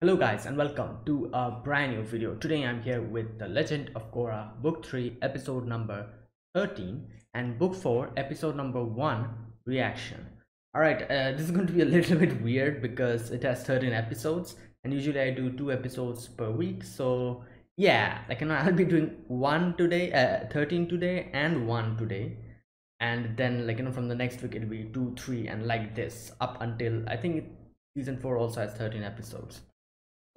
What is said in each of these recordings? Hello guys and welcome to a brand new video. Today I'm here with The Legend of Korra book 3 episode number 13 and book 4 episode number 1 reaction. Alright, this is going to be a little bit weird because it has 13 episodes and usually I do 2 episodes per week. So yeah, like I'll be doing 13 today and 1 today. And then from the next week it'll be 2, 3 and like this up until I think season 4 also has 13 episodes.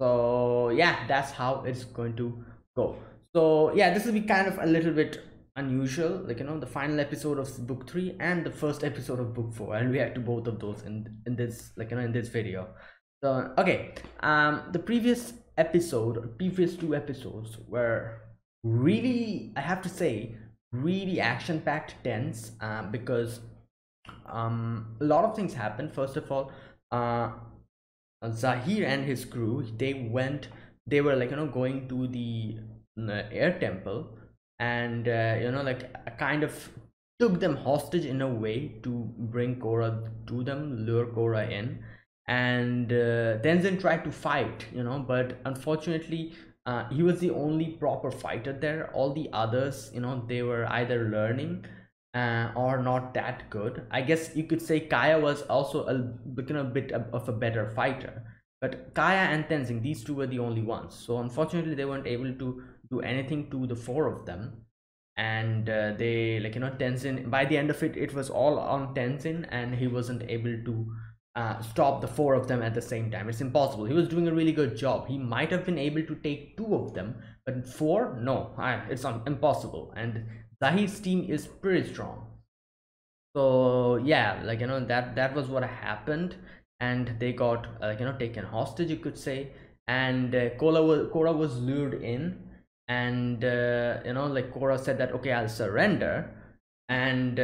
So yeah, that's how it's going to go. So yeah, this will be kind of a little bit unusual, the final episode of book 3 and the first episode of book 4, and react to both of those in this in this video. So okay, the previous episode, previous 2 episodes were really, I have to say, really action-packed, tense, because a lot of things happened. First of all, Zaheer and his crew, they were going to the air temple and kind of took them hostage in a way to bring Korra to them, lure Korra in, and Tenzin tried to fight, but unfortunately he was the only proper fighter there. All the others, they were either learning or not that good. I guess you could say Kaya was also a bit of a better fighter, but Kaya and Tenzin, these two were the only ones. So unfortunately they weren't able to do anything to the 4 of them, and they Tenzin, by the end of it, it was all on Tenzin, and he wasn't able to stop the 4 of them at the same time. It's impossible. He was doing a really good job. He might have been able to take 2 of them, but 4, no, it's impossible. And Zaheer's team is pretty strong. So yeah, that was what happened, and they got taken hostage, you could say. And Korra was lured in, and Korra said that okay, I'll surrender. And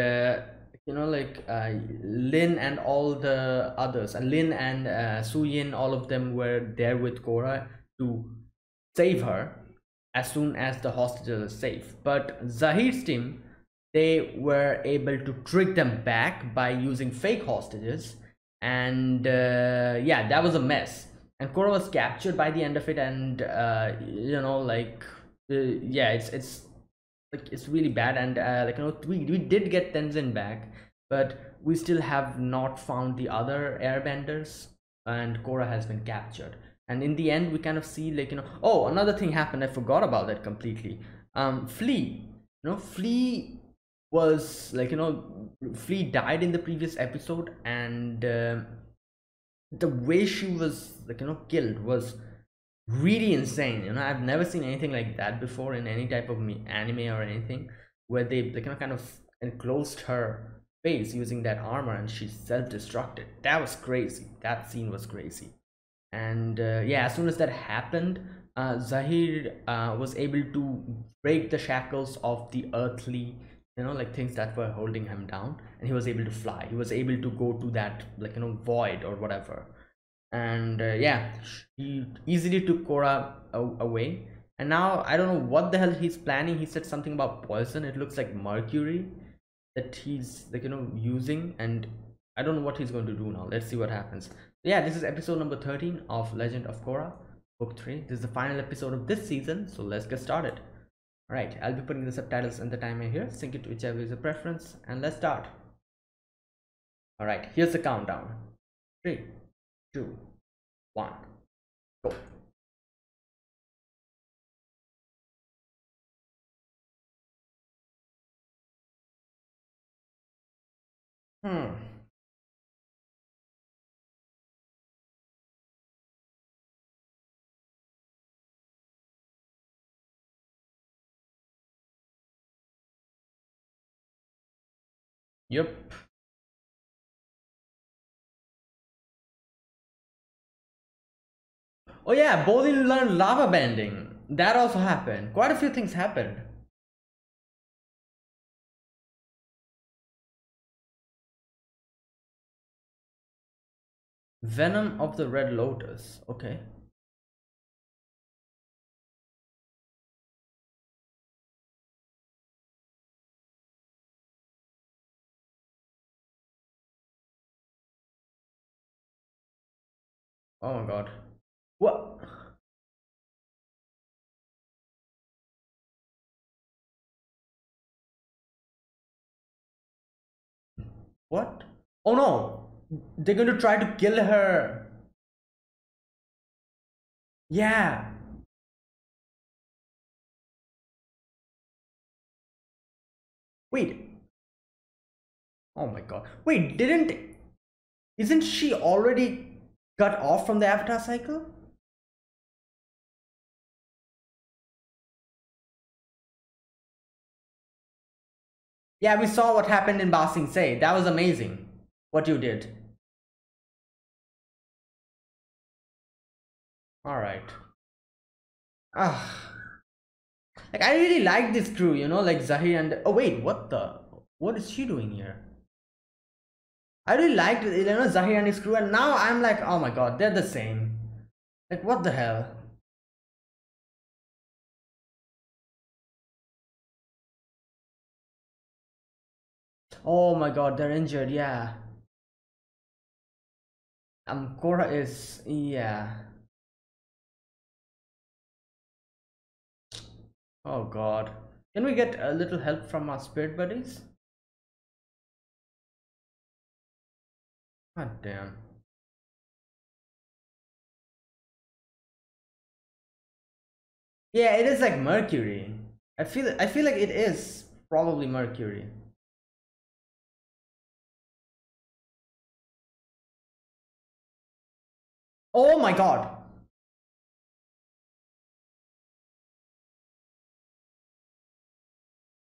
Lin and all the others, Lin and Suyin, all of them were there with Korra to save her as soon as the hostages are safe. But Zaheer's team, they were able to trick them back by using fake hostages, and yeah, that was a mess. And Korra was captured by the end of it, and yeah, it's really bad. And we did get Tenzin back, but we still have not found the other airbenders, and Korra has been captured. And in the end, we kind of see oh, another thing happened. I forgot about that completely. P'Li, P'Li was P'Li died in the previous episode, and the way she was killed was really insane. I've never seen anything like that before in any type of anime or anything, where they kind of enclosed her face using that armor, and she self-destructed. That was crazy. That scene was crazy. And yeah, as soon as that happened, Zaheer was able to break the shackles of the earthly things that were holding him down, and he was able to fly. He was able to go to that void or whatever. And yeah, he easily took Korra away. And now I don't know what the hell he's planning. He said something about poison. It looks like mercury that he's using, and I don't know what he's going to do now. Let's see what happens. Yeah, this is episode number 13 of Legend of Korra, book 3. This is the final episode of this season, so let's get started. Alright, I'll be putting the subtitles in the timer here. Sync it to whichever is a preference, and let's start. Alright, here's the countdown. 3, 2, 1, go. Yep. Oh yeah, Bolin learned lava bending. That also happened. Quite a few things happened. Venom of the Red Lotus. Okay. Oh my god. What? What? Oh no! They're going to try to kill her. Yeah. Wait. Oh my god. Wait, isn't she already cut off from the Avatar cycle? Yeah, we saw what happened in Ba Sing Se. That was amazing, what you did. Alright. Ah. Like, I really like this crew, you know, like Zaheer and... Oh wait, what is she doing here? I really liked, you know, Zaheer and his crew, and now I'm like, oh my god, they're the same. Like, what the hell? Oh my god, they're injured, yeah. Korra is, yeah. Oh god. Can we get a little help from our spirit buddies? God damn. Yeah, it is like Mercury. I feel like it is probably Mercury. Oh my god.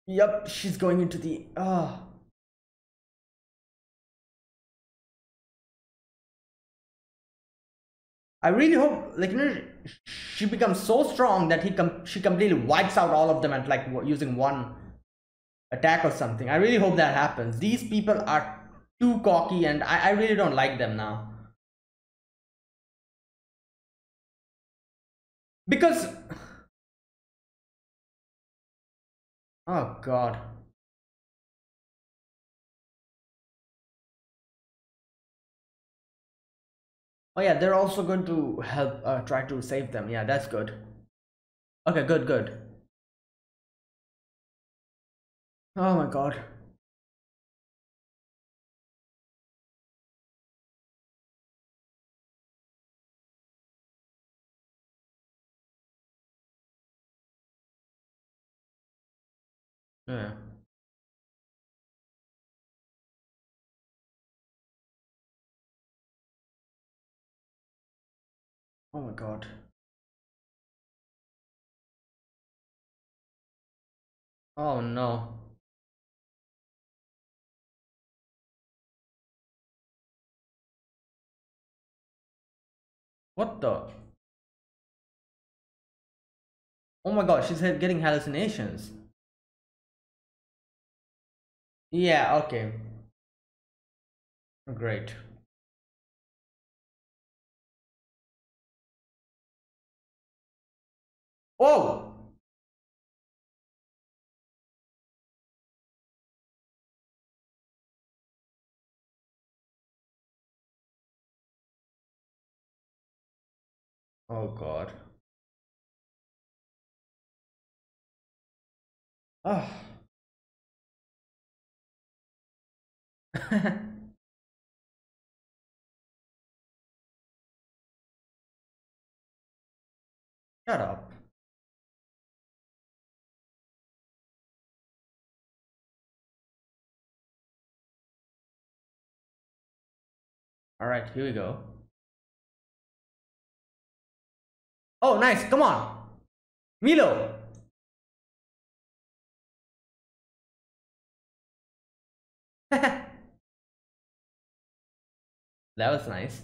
Yep, she's going into the... I really hope, like, you know, she becomes so strong that she completely wipes out all of them at, like, using one attack or something. I really hope that happens. These people are too cocky and I really don't like them now. Because... Oh god. Oh yeah, they're also going to help try to save them. Yeah, that's good. Okay, good, good. Oh my god. Yeah. Oh my god. Oh no. What the? Oh my god, she's getting hallucinations. Yeah, okay. Great. Oh! Oh god. Ah. Oh. Shut up. All right, here we go. Oh, nice. Come on. Meelo. That was nice.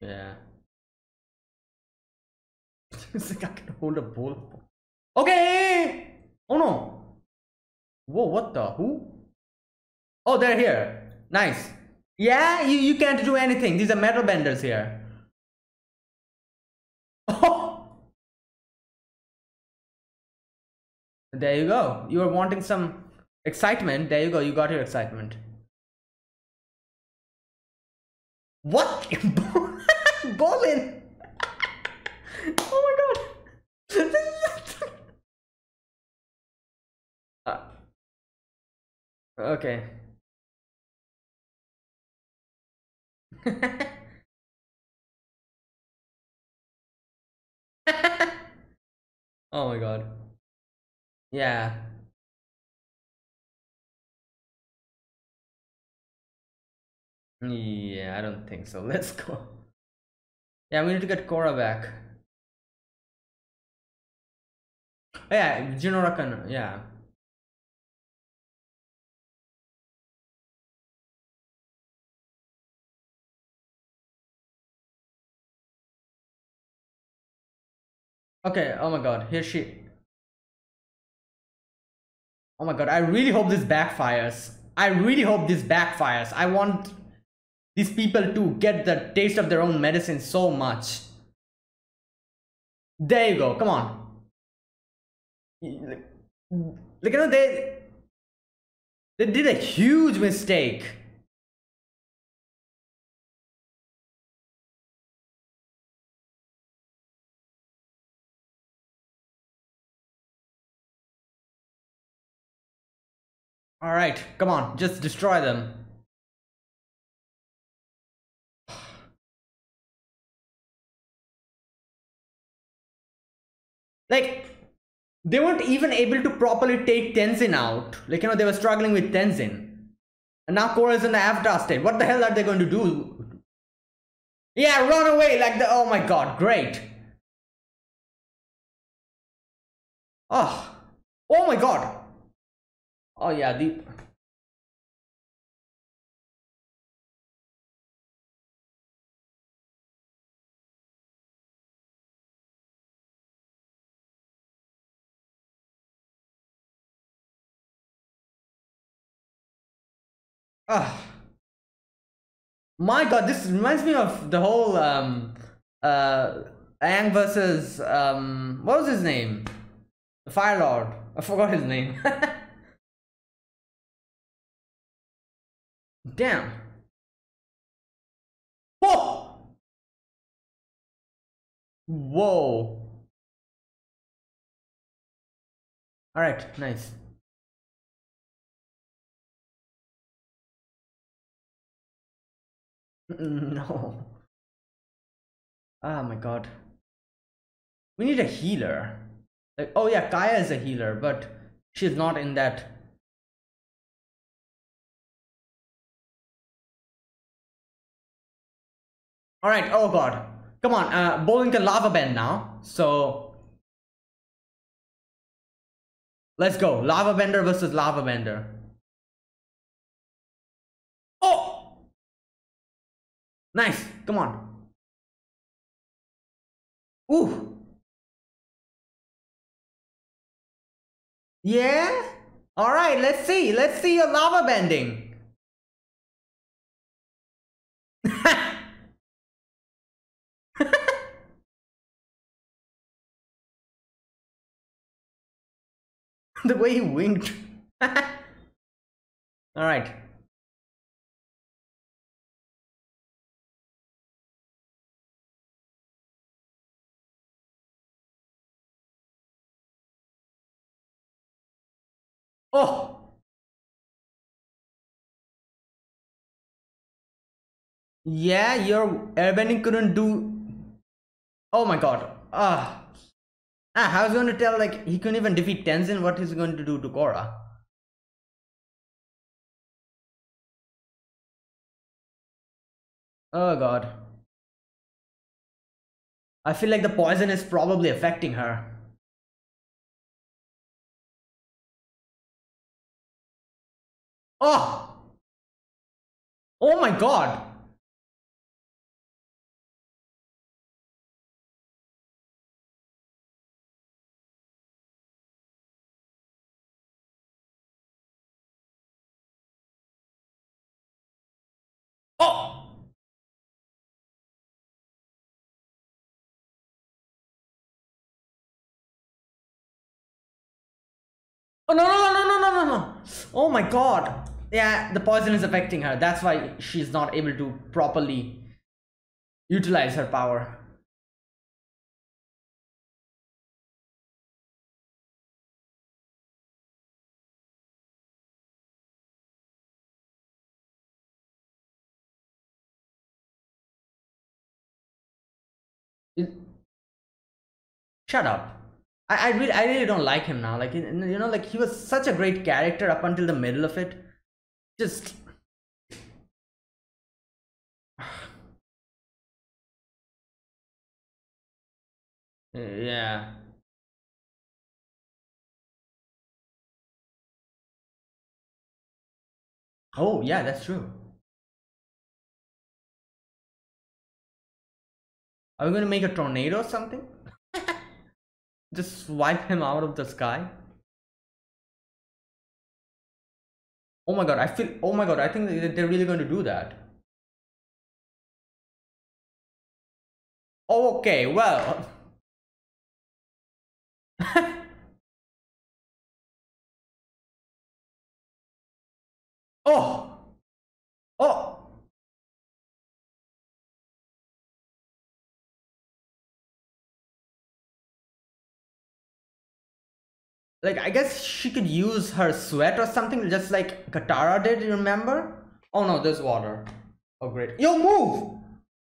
Yeah. It's like I can hold a bowl. Okay! Oh no! Whoa, what the? Who? Oh, they're here. Nice. Yeah, you can't do anything. These are metal benders here. There you go. You were wanting some excitement. There you go. You got your excitement. What? Bolin! Oh my god! Okay. Oh my god. Yeah. Yeah, I don't think so. Let's go. Yeah, we need to get Korra back. Oh, yeah, Jinora can, yeah. Okay, oh my god, here she... Oh my god, I really hope this backfires. I really hope this backfires. I want these people to get the taste of their own medicine so much. There you go, come on. Like, you know, they did a huge mistake. All right, come on, just destroy them. Like, they weren't even able to properly take Tenzin out. Like, you know, they were struggling with Tenzin. And now Korra is in the Avatar state. What the hell are they going to do? Yeah, run away like the... Oh my god, great. Oh, oh my god. Oh yeah, the... My god, this reminds me of the whole Aang versus what was his name? The Fire Lord. I forgot his name. Damn. Whoa. Whoa. All right, nice. No. Oh my god. We need a healer. Like, oh yeah, Kaya is a healer, but she's not in that. All right, oh god, come on, Bolin can lava bend now, so let's go, lava bender versus lava bender. Oh, nice, come on. Ooh, yeah. All right, let's see your lava bending. The way he winked. All right. Oh. Yeah, your airbending couldn't do. Oh my god. I was going to tell, like, he couldn't even defeat Tenzin. What is he going to do to Korra? Oh god. I feel like the poison is probably affecting her. Oh! Oh my god! Oh no no no no no no no! Oh my god! Yeah, the poison is affecting her. That's why she's not able to properly utilize her power. shut up. I really don't like him now. Like, you know, like, he was such a great character up until the middle of it. Just yeah. Oh yeah, that's true. Are we gonna make a tornado or something? Just swipe him out of the sky. Oh my god, I feel, oh my god, I think they're really going to do that. Okay, well. Oh. Oh. Like, I guess she could use her sweat or something, just like Katara did, you remember? Oh no, there's water. Oh great. Yo, move!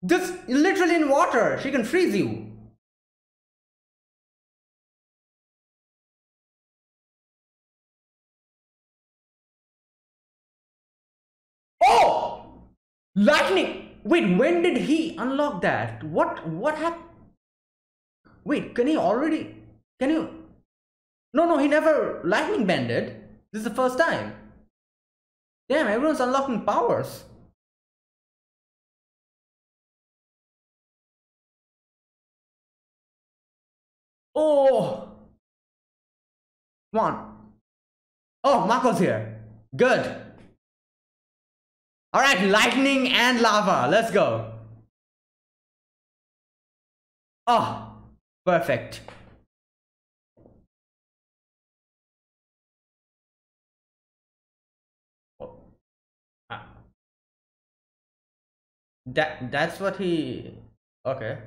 This is literally in water! She can freeze you! Oh! Lightning! Wait, when did he unlock that? What happened? Wait, can he already... Can you... No, he never lightning bended. This is the first time. Damn, everyone's unlocking powers. Oh! Come on. Oh, Mako's here. Good. Alright, lightning and lava. Let's go. Oh, perfect. That's what he... Okay.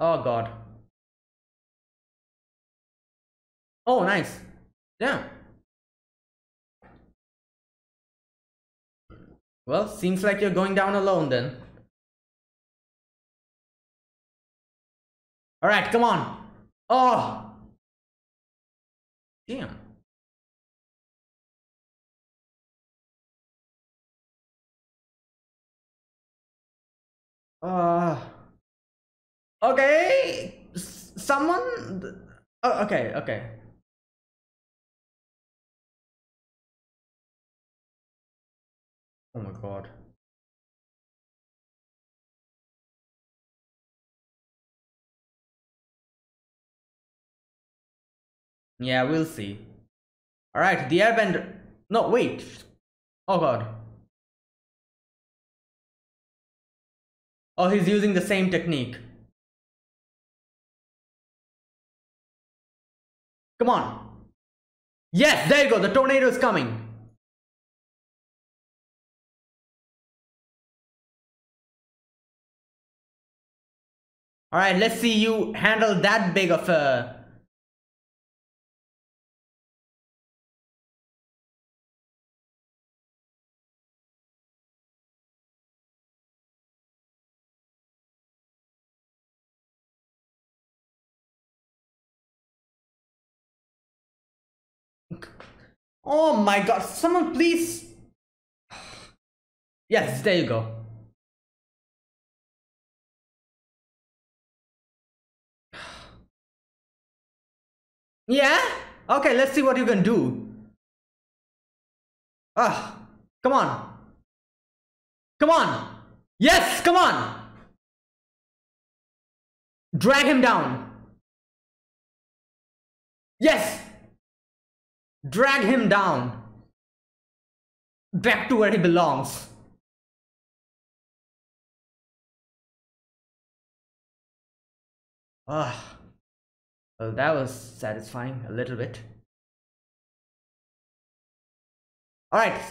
Oh god. Oh nice. Yeah. Well, seems like you're going down alone then. Alright, come on. Oh! Damn. Okay, someone, oh, okay. Oh my god. Yeah, we'll see. All right, the airbender. No, wait. Oh god. Oh, he's using the same technique. Come on. Yes, there you go. The tornado is coming. All right, let's see you handle that big of a... Oh my god, someone please. Yes, there you go. Yeah? Okay, let's see what you can do. Ah, come on. Come on. Yes, come on. Drag him down. Yes. Drag him down. Back to where he belongs. Ah, well, that was satisfying a little bit. All right,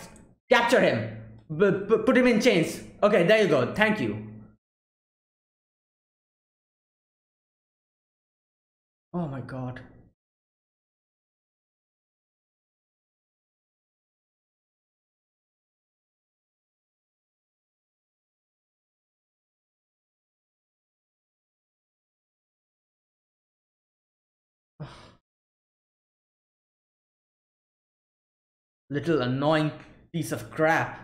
capture him. Put him in chains. Okay, there you go. Thank you. Oh my god. little annoying piece of crap.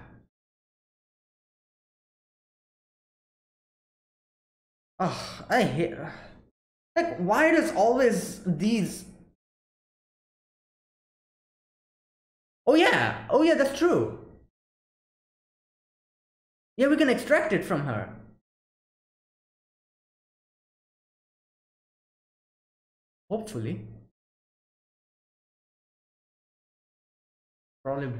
Oh, I hate, like, why does always these? Oh yeah, that's true. Yeah, we can extract it from her. Hopefully. Probably.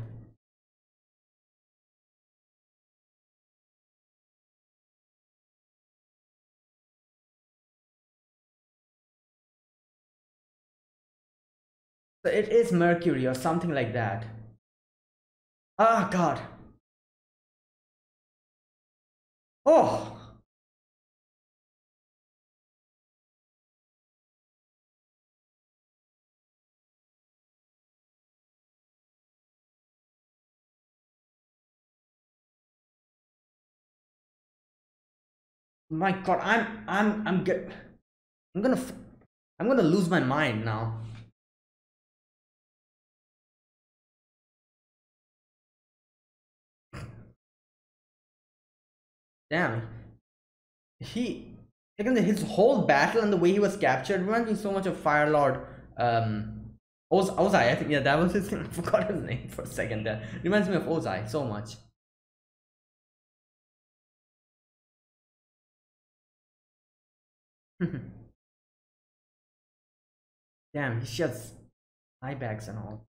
So it is mercury or something like that. Ah, God. Oh. My God, I'm gonna lose my mind now. Damn, his whole battle and the way he was captured reminds me so much of Fire Lord Ozai. I think, yeah, that was his name. I forgot his name for a second there. Reminds me of Ozai so much. Damn, he sheds eye bags and all.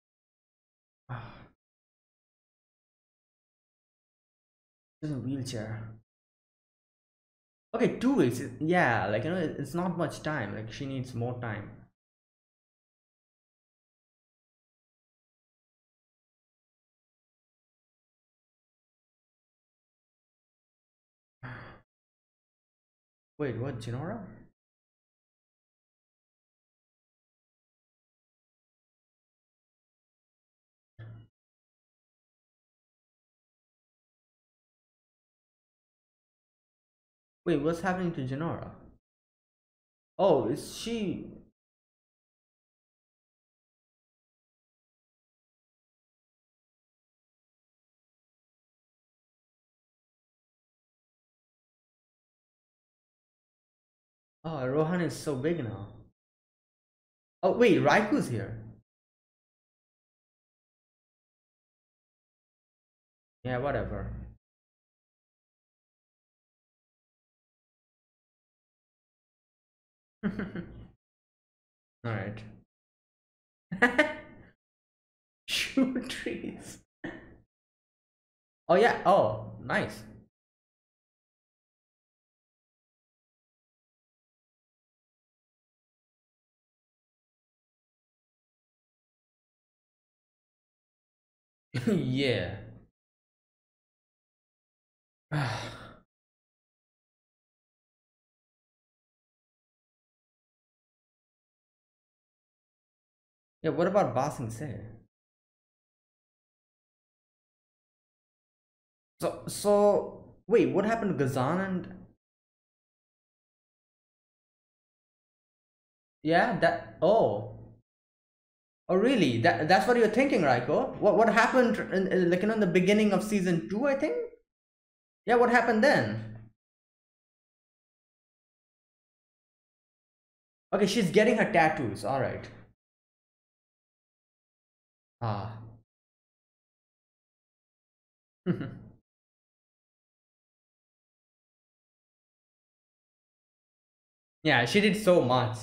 Just a wheelchair. Okay, 2 weeks. Yeah, like, you know, it's not much time. Like, she needs more time. Wait, what, Jinora? Wait, what's happening to Jinora? Oh, is she? Oh, Rohan is so big now. Oh wait, Raiko's here. Yeah, whatever. All right. Shoot trees. Oh yeah. Oh, nice. Yeah. Yeah, what about Ba Sing Se? So wait, what happened to Ghazan and? Yeah, that. Oh, really? That's what you're thinking, Raiko? What happened? Like, you know, in the beginning of season 2, I think. Yeah, what happened then? Okay, she's getting her tattoos. All right. Ah. Yeah, she did so much.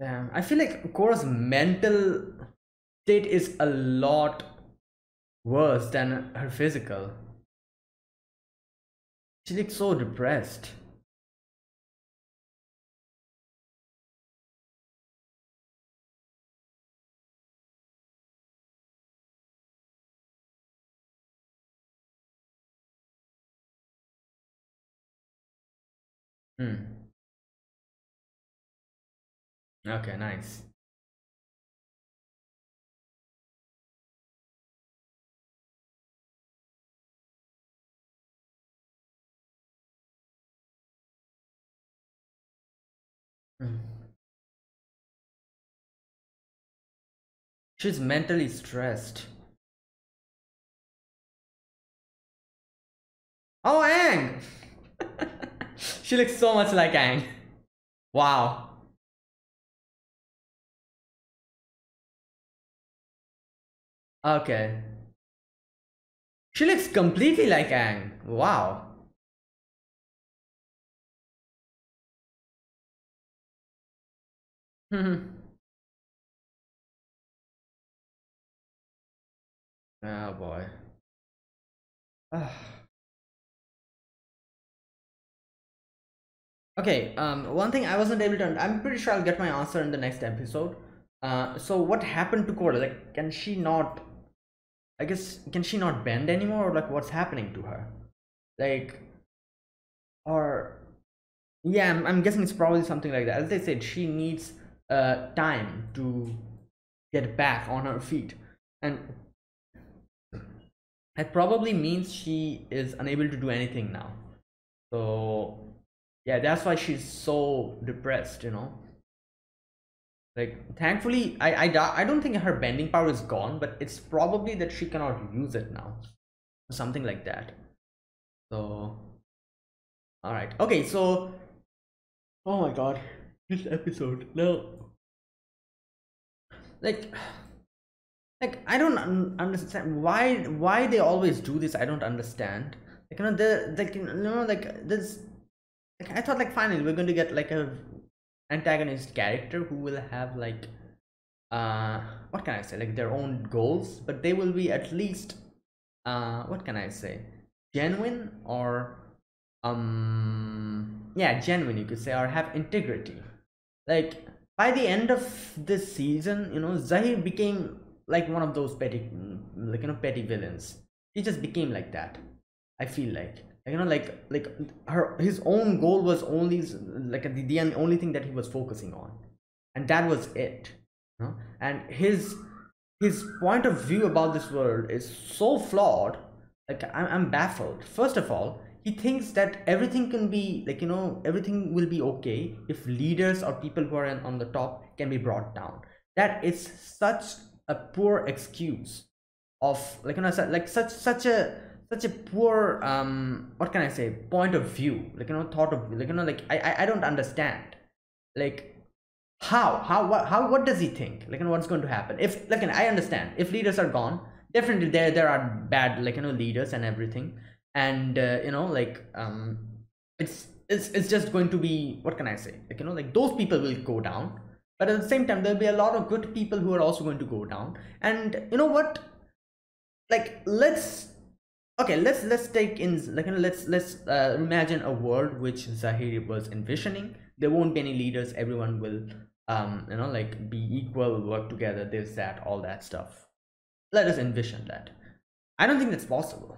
Damn, I feel like Korra's mental state is a lot worse than her physical. She looks so depressed. Okay, nice. She's mentally stressed. Oh, Aang! She looks so much like Aang. Wow. Okay. She looks completely like Aang. Wow. Oh boy. Okay, one thing I wasn't able to, I'm pretty sure I'll get my answer in the next episode. So what happened to Korra? Like, can she not, I guess, can she not bend anymore? Or like, what's happening to her? Like, or, yeah, I'm guessing it's probably something like that. As they said, she needs time to get back on her feet. And that probably means she is unable to do anything now. So, yeah, that's why she's so depressed, you know. Like, thankfully, I don't think her bending power is gone, but it's probably that she cannot use it now. Something like that. So, alright. Okay, so, oh my god, this episode, no. Like I don't understand why they always do this. I don't understand. Like, you know, this. Like, I thought, like, finally we're going to get like a antagonist character who will have like what can I say, like their own goals, but they will be at least what can I say, genuine, or yeah, genuine you could say, or have integrity. Like, by the end of this season, you know, Zaheer became like one of those petty, like, you know, petty villains. He just became like that. I feel like, you know, like his own goal was only like the only thing that he was focusing on, and that was it, you know? And his point of view about this world is so flawed. Like, I'm baffled. First of all, he thinks that everything can be, like, you know, everything will be okay if leaders or people who are on the top can be brought down. That is such a poor excuse of, like, you know, like such a poor what can I say, point of view, like, you know, thought of, like, you know, like I don't understand, like what does he think, like, and what's going to happen if, like, and I understand if leaders are gone, definitely there are bad, like, you know, leaders and everything, and you know, like it's just going to be, what can I say, like, you know, like those people will go down. But at the same time, there'll be a lot of good people who are also going to go down. And you know what? Like, let's take in, like, you know, let's imagine a world which Zaheer was envisioning. There won't be any leaders. Everyone will, you know, like be equal, work together. There's that, all that stuff. Let us envision that. I don't think that's possible.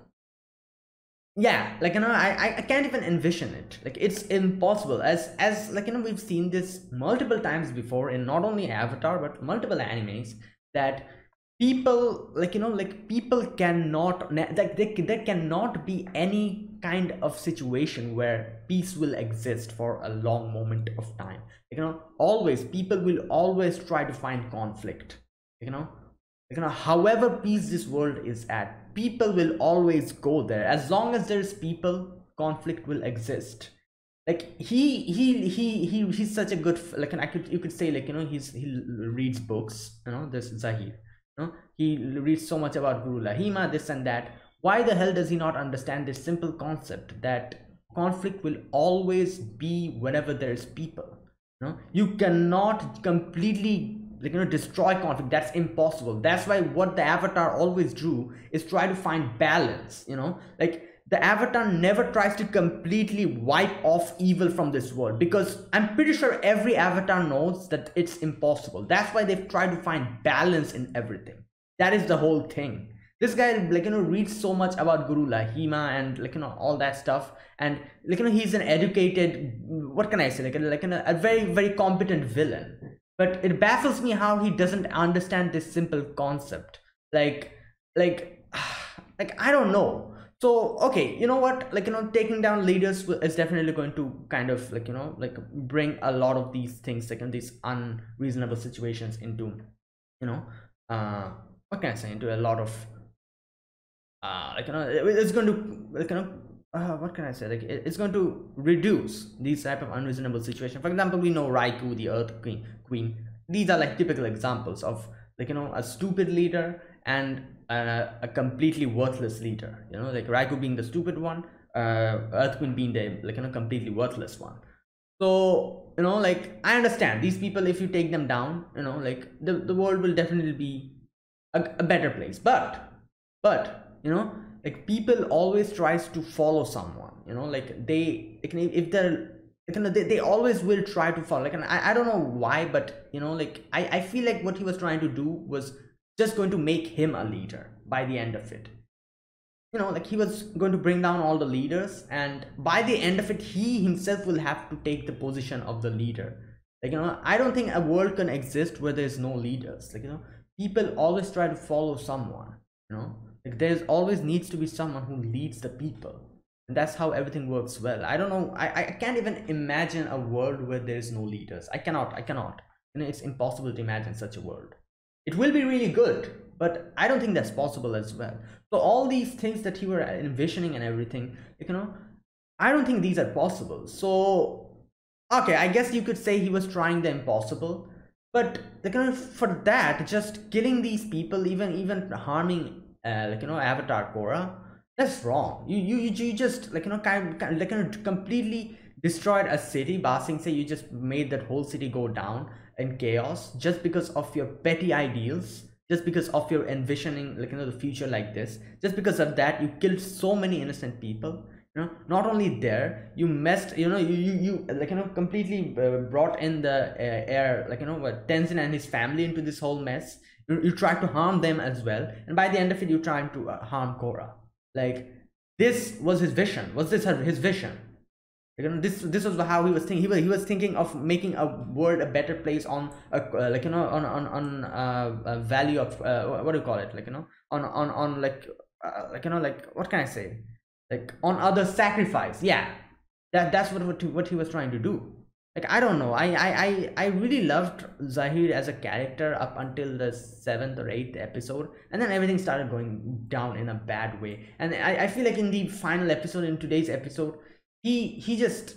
Yeah, like, you know, I can't even envision it. Like, it's impossible, as like, you know, we've seen this multiple times before in not only Avatar but multiple animes, that people, like, you know, like people cannot, like there cannot be any kind of situation where peace will exist for a long moment of time. Like, you know, always people will always try to find conflict. You know, like, you know, however peace this world is at, people will always go there. As long as there's people, conflict will exist. Like, he's such a good, like, and you could say, like, you know, he reads books, you know, this Zaheer, you know, he reads so much about Guru Laghima, this and that. Why the hell does he not understand this simple concept that conflict will always be whenever there's people? You know, you cannot completely, like, you know, destroy conflict. That's impossible. That's why what the Avatar always drew is try to find balance, you know. Like, the Avatar never tries to completely wipe off evil from this world, because I'm pretty sure every Avatar knows that it's impossible. That's why they've tried to find balance in everything. That is the whole thing. This guy, like, you know, reads so much about Guru Laghima and, like, you know, all that stuff, and, like, you know, he's an educated, what can I say, like a very, very competent villain. But it baffles me how he doesn't understand this simple concept. Like I don't know. So, okay, you know what, like, you know, taking down leaders is definitely going to kind of, like, you know, like, bring a lot of these things, like, in these unreasonable situations into, you know, what can I say, into a lot of, like, you know, it's going to, like, you know, what can I say, like, it's going to reduce these type of unreasonable situations. For example, we know Raiko, the Earth Queen, these are, like, typical examples of, like, you know, a stupid leader and a completely worthless leader, you know, like Raiko being the stupid one, Earth Queen being the, like, you know, completely worthless one. So, you know, like, I understand these people, if you take them down, you know, like, the world will definitely be a better place, but, you know, like, people always tries to follow someone, you know, like, they always will try to follow, like, and I don't know why, but, you know, like, I feel like what he was trying to do was just going to make him a leader by the end of it. You know, like, he was going to bring down all the leaders, and by the end of it, he himself will have to take the position of the leader. Like, you know, I don't think a world can exist where there's no leaders. Like, you know, people always try to follow someone, you know, like, there's always needs to be someone who leads the people. And that's how everything works well. I don't know. I can't even imagine a world where there's no leaders. I cannot. You know, it's impossible to imagine such a world. It will be really good, but I don't think that's possible as well. So all these things that he were envisioning and everything, you know, I don't think these are possible. So, okay, I guess you could say he was trying the impossible, but, like, you know, for that, just killing these people, even harming, like, you know, Avatar Korra, that's wrong. You just, like, you know, kind of, like, you know, completely destroyed a city. Ba Sing Se, you just made that whole city go down in chaos just because of your petty ideals, just because of your envisioning, like, you know, the future like this. Just because of that, you killed so many innocent people, you know. Not only there, you messed, you know, you like, you know, completely brought in the air, like, you know, Tenzin and his family into this whole mess. You tried to harm them as well, and by the end of it, you're trying to harm Korra. Like, this was his vision. Was this his vision? You know, this was how he was thinking. He was thinking of making a world a better place on a, like, you know, on a value of what do you call it, like, you know, on like, you know, like, what can I say, like, on other sacrifice. Yeah, that's what he was trying to do. Like, I don't know, I really loved Zaheer as a character up until the 7th or 8th episode, and then everything started going down in a bad way. And I feel like in the final episode, in today's episode, he just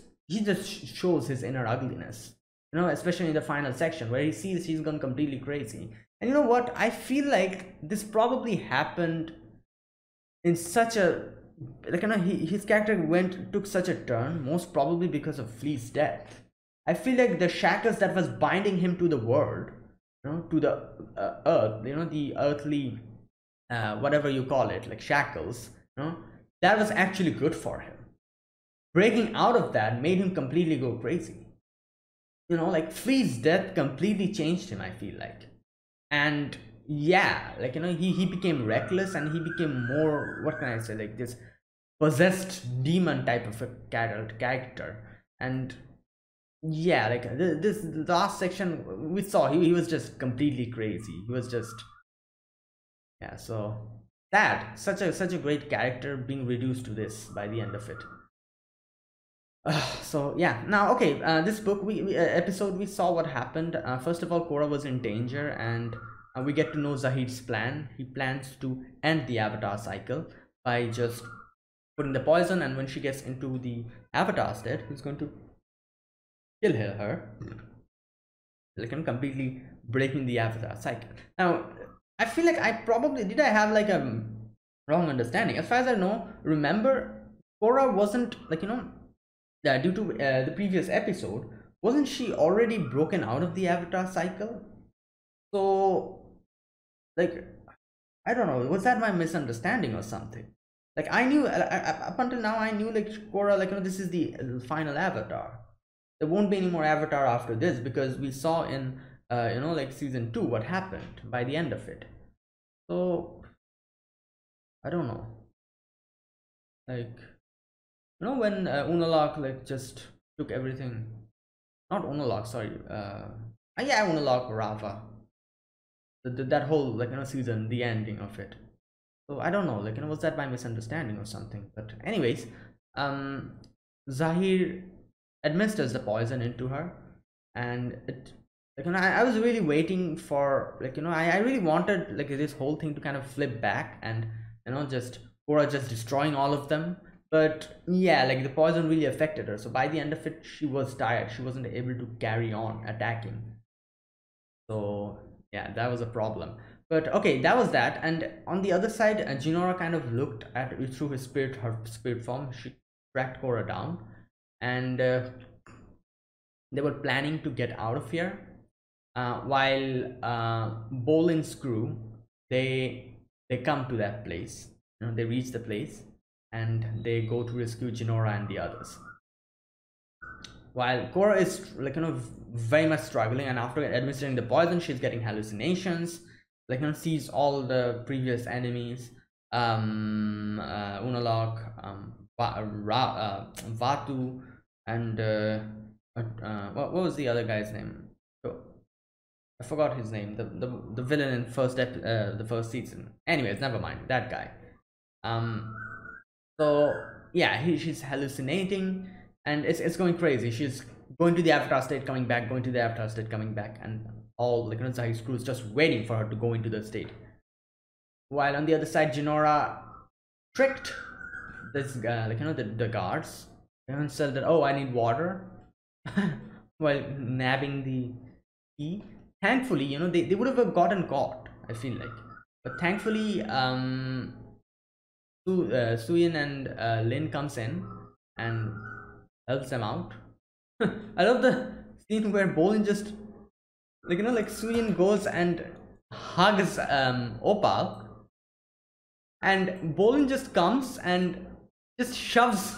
shows his inner ugliness, you know, especially in the final section where he sees he's gone completely crazy. And you know what, I feel like this probably happened in such a, like, you know, his character took such a turn, most probably because of Flea's death. I feel like the shackles that was binding him to the world, you know, to the earth, you know, the earthly whatever you call it, like, shackles, you know, that was actually good for him. Breaking out of that made him completely go crazy. You know, like, Flea's death completely changed him, I feel like. And yeah, like, you know, he became reckless, and he became more, what can I say, like, this possessed demon type of a character. And yeah, like, this last section we saw, he was just completely crazy. He was just, yeah, so that such a great character being reduced to this by the end of it. So yeah, now, okay, this book episode we saw what happened. First of all, Korra was in danger, and we get to know Zaheer's plan. He plans to end the Avatar cycle by just putting the poison, and when she gets into the Avatar's dead, he's going to kill her, like, I'm completely breaking the Avatar cycle. Now, I feel like I probably did, I have, like, a wrong understanding. As far as I know, remember, Korra wasn't, like, you know, due to the previous episode, wasn't she already broken out of the Avatar cycle? So, like, I don't know, was that my misunderstanding or something? Like, I knew, up until now, I knew, like, Korra, like, you know, this is the final Avatar. There won't be any more Avatar after this, because we saw in, you know, like, season 2 what happened by the end of it. So, I don't know. Like, you know, when Unalak, like, just took everything, not Unalak, sorry, yeah, Unalak, Rava, that whole, like, you know, season, the ending of it. So I don't know, like, was that my misunderstanding or something? But anyways, Zaheer administers the poison into her, and it, I was really waiting for, I really wanted this whole thing to kind of flip back and just Korra just destroying all of them. But yeah, the poison really affected her, so by the end of it she was tired, she wasn't able to carry on attacking. So yeah, that was a problem. But okay, that was that. And on the other side, Jinora kind of looked at through his spirit, her spirit form. She tracked Korra down, and they were planning to get out of here, while Bolin's crew, they come to that place. They reach the place and they go to rescue Jinora and the others, while Korra is very much struggling, and after administering the poison she's getting hallucinations, sees all the previous enemies, Unalak, Vatu, and what was the other guy's name? I forgot his name, the villain in the first season. Anyways, never mind that guy. So yeah, she's hallucinating, and it's going crazy. She's going to the avatar state, coming back, going to the avatar state, coming back, and all Zaheer's crew is just waiting for her to go into the state. While on the other side, Jinora tricked this the guards and said that, oh, I need water, while nabbing the key. Thankfully, they would have gotten caught, I feel like. But thankfully, Suyin and Lin comes in and helps them out. I love the scene where Bolin just, Suyin goes and hugs Opal, and Bolin just comes and just shoves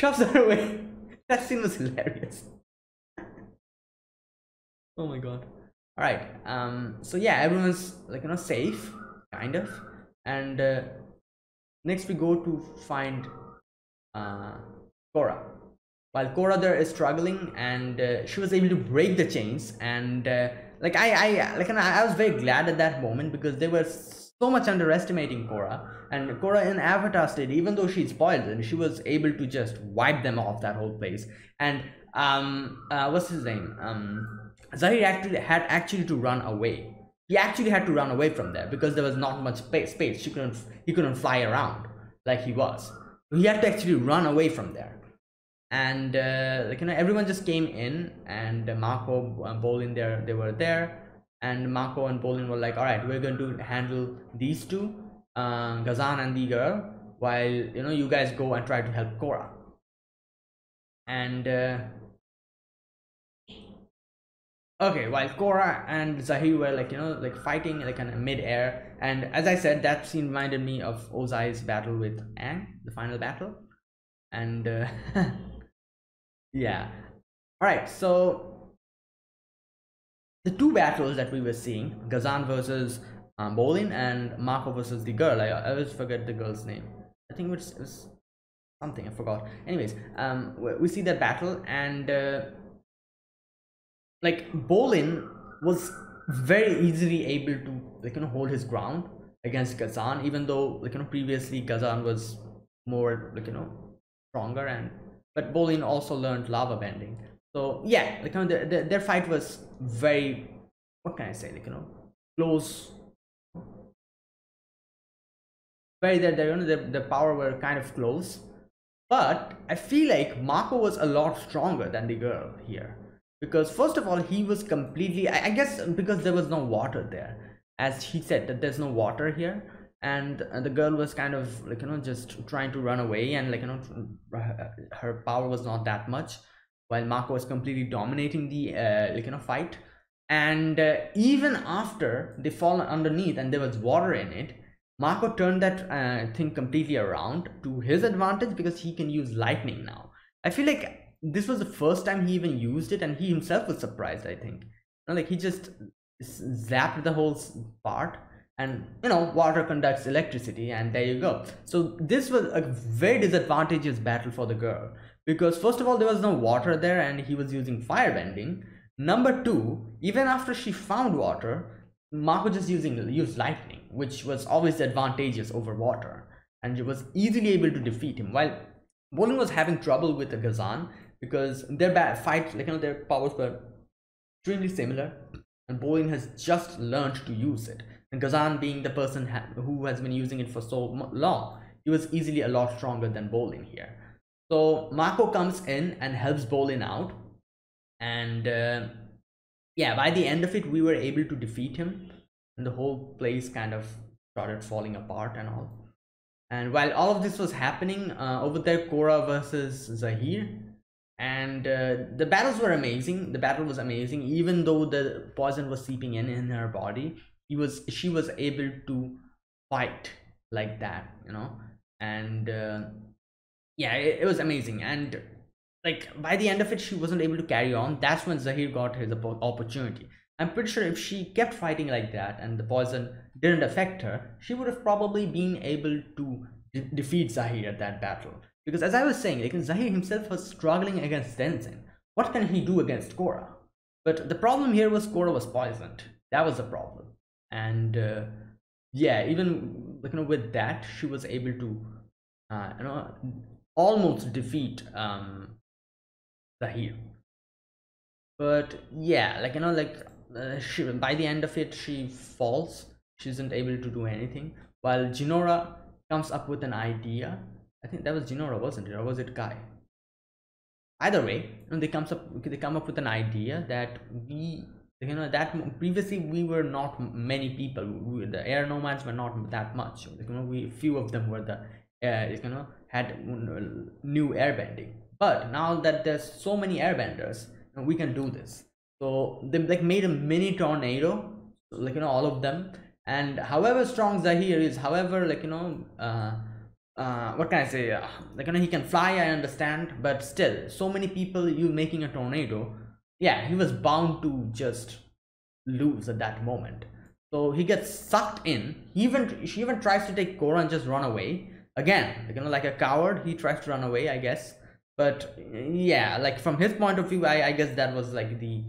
her away. That scene was hilarious. Oh my god. All right, so yeah, everyone's safe, kind of. And next we go to find Korra. While Korra there is struggling, and she was able to break the chains, and I was very glad at that moment, because they were so much underestimating Korra. And Korra in avatar state, even though she's poisoned, she was able to just wipe them off, that whole place. And what's his name, Zaheer had actually to run away. He actually had to run away from there, because there was not much space. He couldn't fly around like he was. He had to actually run away from there. And everyone just came in, and Mako and Bolin they were there, and Mako and Bolin were like, all right, we're going to handle these two, Ghazan and the girl, while you guys go and try to help Korra. And okay, while Korra and Zaheer were fighting in mid-air, and as I said, that scene reminded me of Ozai's battle with Aang, the final battle. And yeah, all right, so the two battles that we were seeing, Ghazan versus Bolin and Mako versus the girl, I always forget the girl's name. I think it's something, I forgot. Anyways, we see that battle, and Bolin was very easily able to hold his ground against Ghazan, even though previously Ghazan was more stronger, but Bolin also learned lava bending. So yeah, their fight was very, what can I say, close. Very their power were kind of close, but I feel like Mako was a lot stronger than the girl here. Because first of all, he was completely, I guess because there was no water there, as he said that there's no water here, and the girl was kind of just trying to run away, and her power was not that much, while Mako was completely dominating the fight. And even after they fall underneath and there was water in it, Mako turned that thing completely around to his advantage, because he can use lightning now. I feel like this was the first time he even used it, and he himself was surprised, I think. He just zapped the whole part, and water conducts electricity, and there you go. So this was a very disadvantageous battle for the girl, because first of all there was no water there and he was using firebending. Number two, even after she found water, Mako just used lightning. which was always advantageous over water, and it was easily able to defeat him. While Bolin was having trouble with the Ghazan because their fight, like, you know, their powers were extremely similar, and Bolin has just learned to use it. And Ghazan, being the person who has been using it for so long, he was easily a lot stronger than Bolin here. So Mako comes in and helps Bolin out, and yeah, by the end of it, we were able to defeat him, and the whole place kind of started falling apart and all. And while all of this was happening, over there, Korra versus Zaheer, and the battles were amazing. The battle was amazing, even though the poison was seeping in her body. She was able to fight like that, you know, and yeah, it was amazing. And like by the end of it, she wasn't able to carry on. That's when Zaheer got his opportunity. I'm pretty sure if she kept fighting like that and the poison didn't affect her, she would have probably been able to defeat Zaheer at that battle. Because as I was saying, like, Zaheer himself was struggling against Tenzin. What can he do against Korra? But the problem here was Korra was poisoned. That was the problem. And yeah, even, you know, with that, she was able to you know, almost defeat Zaheer. But yeah, like, you know, like she, by the end of it, she falls. She isn't able to do anything. While Jinora comes up with an idea. I think that was Jinora, wasn't it? Or was it Kai? Either way, and they come up with an idea that we, you know, that previously we were not many people. The air nomads were not that much. You know, few of them were the, you know, had new airbending. But now that there's so many airbenders, we can do this. So they like made a mini tornado, like, you know, all of them. And however strong Zaheer is, however, like, you know, what can I say, like, you know, he can fly, I understand, but still, so many people, you making a tornado, yeah, he was bound to just lose at that moment. So he gets sucked in. She even tries to take Korra and just run away again, like, you know, like a coward. He tries to run away, I guess, but yeah, like from his point of view, I guess that was like the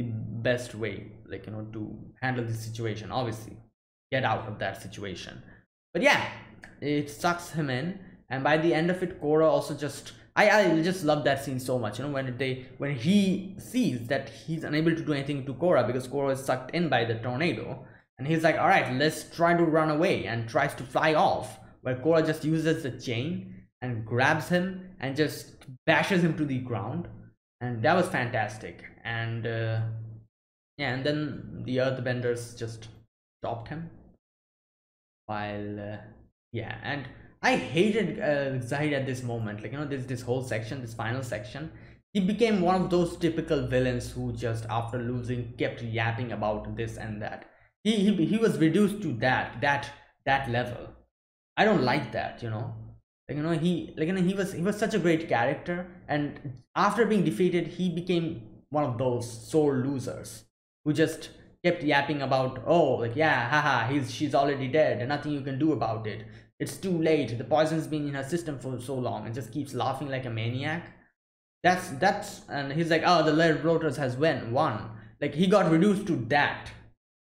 best way, like, you know, to handle this situation. Obviously get out of that situation, but yeah, it sucks him in. And by the end of it, Korra also just, I just love that scene so much, you know, when he sees that he's unable to do anything to Korra because Korra is sucked in by the tornado, and he's like, all right, let's try to run away, and tries to fly off, where Korra just uses the chain and grabs him and just bashes him to the ground. And that was fantastic. And yeah, and then the earthbenders just stopped him while yeah, and I hated Zaheer at this moment, like, you know, this whole section, this final section. He became one of those typical villains who just after losing kept yapping about this and that. He was reduced to that level. I don't like that, you know, like, you know, he was such a great character, and after being defeated, he became one of those sore losers who just kept yapping about, oh, like, yeah, haha, she's already dead and nothing you can do about it, it's too late, the poison's been in her system for so long, and just keeps laughing like a maniac. That's and he's like, oh, the Laird Rotors has won. Like, he got reduced to that,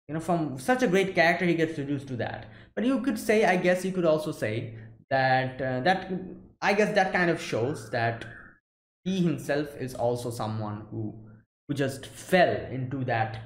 you know, from such a great character, he gets reduced to that. But you could say, I guess you could also say that I guess that kind of shows that he himself is also someone who just fell into that,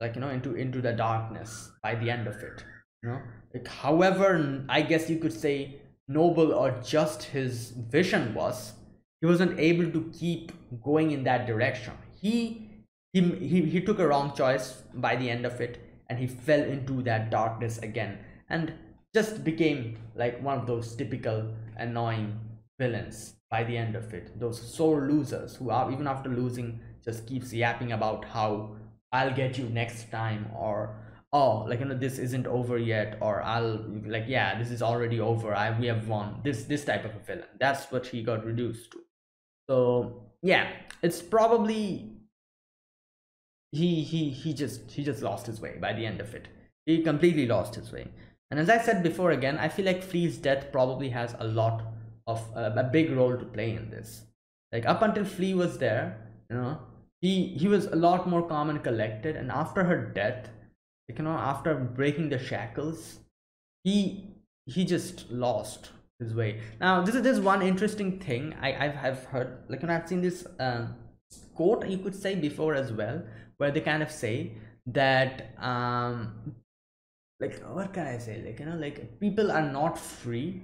like, you know, into the darkness by the end of it, you know. Like, however, I guess you could say noble or just his vision was, he wasn't able to keep going in that direction. He took a wrong choice by the end of it, and he fell into that darkness again, and just became like one of those typical annoying villains by the end of it. Those sore losers who are, even after losing, just keeps yapping about how, I'll get you next time, or, oh, like, you know, this isn't over yet, or I'll, like, yeah, this is already over, we have won. This type of a villain, that's what he got reduced to. So yeah, it's probably he just lost his way by the end of it. He completely lost his way. And as I said before, again, I feel like Flea's death probably has a lot of a big role to play in this. Like, up until Flea was there, you know, he was a lot more calm and collected, and after her death, like, you know, after breaking the shackles, he just lost his way. Now this is just one interesting thing I've heard, like, I've seen this quote, you could say, before as well, where they kind of say that like, what can I say, like, like, people are not free,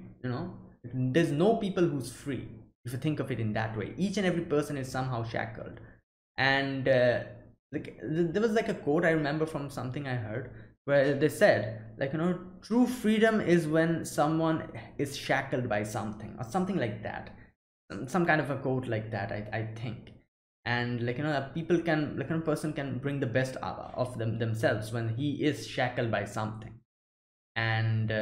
there's no people who's free. If you think of it in that way, each and every person is somehow shackled. And like, there was like a quote I remember from something I heard where they said, like, true freedom is when someone is shackled by something, or something like that, some kind of a quote like that, I think. And like, people can, like, person can bring the best out of themselves when he is shackled by something. And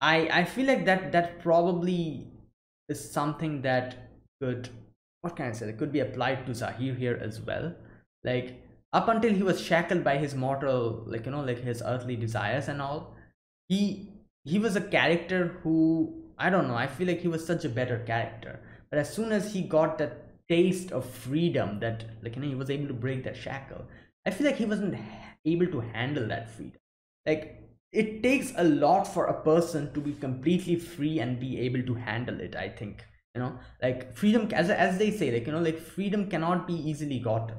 I feel like that probably is something that could, what can I say, that could be applied to Zaheer here as well. Like, up until he was shackled by his mortal, like, like, his earthly desires and all, he was a character who, I don't know, I feel like he was such a better character. But as soon as he got that taste of freedom, that, like, he was able to break that shackle, I feel like he wasn't able to handle that freedom. Like, it takes a lot for a person to be completely free and be able to handle it, I think. Like, freedom, as they say, like, like, freedom cannot be easily gotten.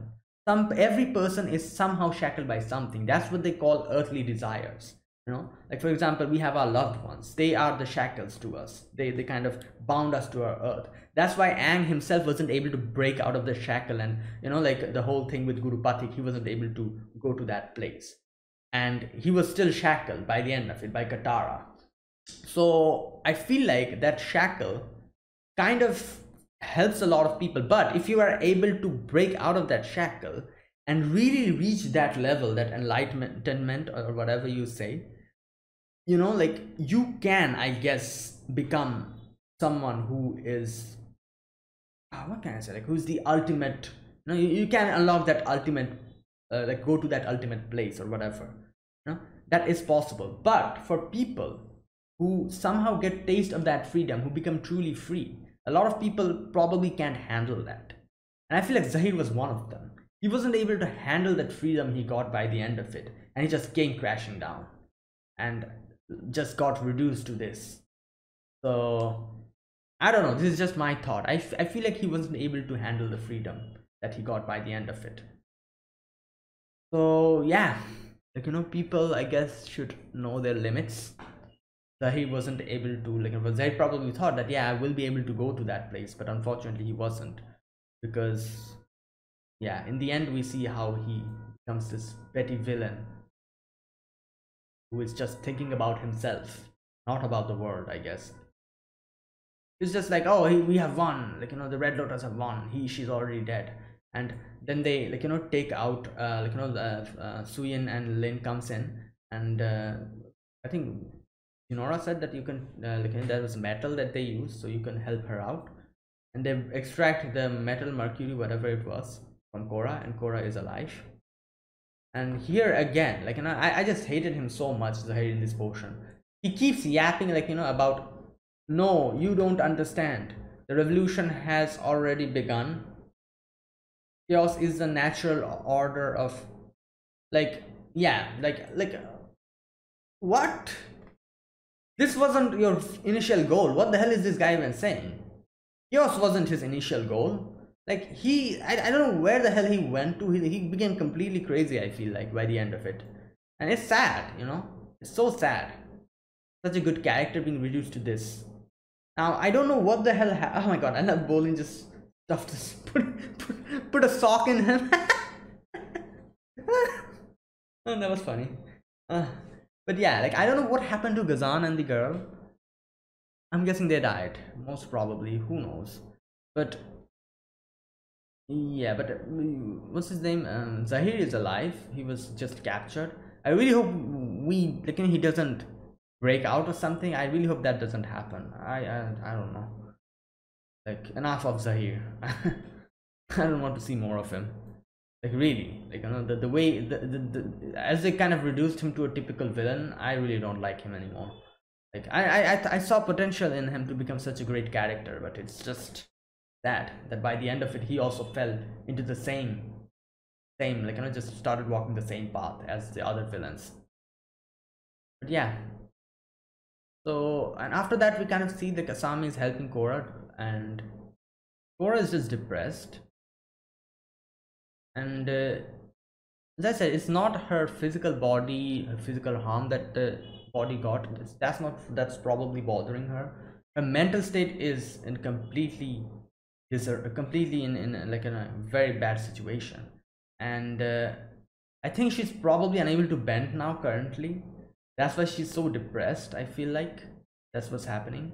Every person is somehow shackled by something. That's what they call earthly desires. Like, for example, we have our loved ones. They are the shackles to us. They kind of bound us to our earth. That's why Aang himself wasn't able to break out of the shackle, and, like, the whole thing with Guru Pathik, he wasn't able to go to that place. And he was still shackled by the end of it, by Katara. So I feel like that shackle kind of helps a lot of people. But if you are able to break out of that shackle and really reach that level, that enlightenment or whatever you say, like, you can, I guess, become someone who is, what can I say, like, who's the ultimate, you can unlock that ultimate, like, go to that ultimate place or whatever. That is possible. But for people who somehow get taste of that freedom, who become truly free, a lot of people probably can't handle that. And I feel like Zaheer was one of them. He wasn't able to handle that freedom he got by the end of it, and he just came crashing down and just got reduced to this. So I don't know, this is just my thought. I feel like he wasn't able to handle the freedom that he got by the end of it. So yeah, like, people, I guess, should know their limits. Zaheer wasn't able to, like, Zaheer probably thought that, yeah, I will be able to go to that place, but unfortunately he wasn't, because, yeah, in the end we see how he becomes this petty villain who is just thinking about himself, not about the world, I guess. It's just like, oh, we have won, like, the Red Lotus have won, she's already dead. And then they, like, take out, like, Suyin and Lin comes in, and I think Jinora said that you can, there was metal that they used, so you can help her out. And they extract the metal, mercury, whatever it was, from Korra, and Korra is alive. And here again, like, I just hated him so much, Zaheer, in this portion. He keeps yapping, like, about, no, you don't understand. The revolution has already begun. Chaos is the natural order of, like, yeah, like, what? This wasn't your initial goal. What the hell is this guy even saying? Chaos wasn't his initial goal. Like, I don't know where the hell he went to. He became completely crazy, I feel like, by the end of it. And it's sad, It's so sad. Such a good character being reduced to this. Now, I don't know what the hell happened. Oh my god, I love Bolin just stuffed this. Put a sock in him. Oh, that was funny. But yeah, like, I don't know what happened to Ghazan and the girl. I'm guessing they died, most probably, who knows. But yeah, but what's his name, Zaheer is alive. He was just captured. I really hope he doesn't break out or something. I really hope that doesn't happen. I don't know, like, enough of Zaheer. I don't want to see more of him. Like, really, like, the way as they kind of reduced him to a typical villain, I really don't like him anymore. Like, I saw potential in him to become such a great character, but it's just that by the end of it, he also fell into the same, like, just started walking the same path as the other villains. But yeah, So, and after that we kind of see that Asami is helping Korra, and Korra is just depressed. And as I said, it's not her physical body, her physical harm that the body got. That's probably bothering her. Her mental state is in a very bad situation, and I think she's probably unable to bend now currently. That's why she's so depressed. I feel like that's what's happening,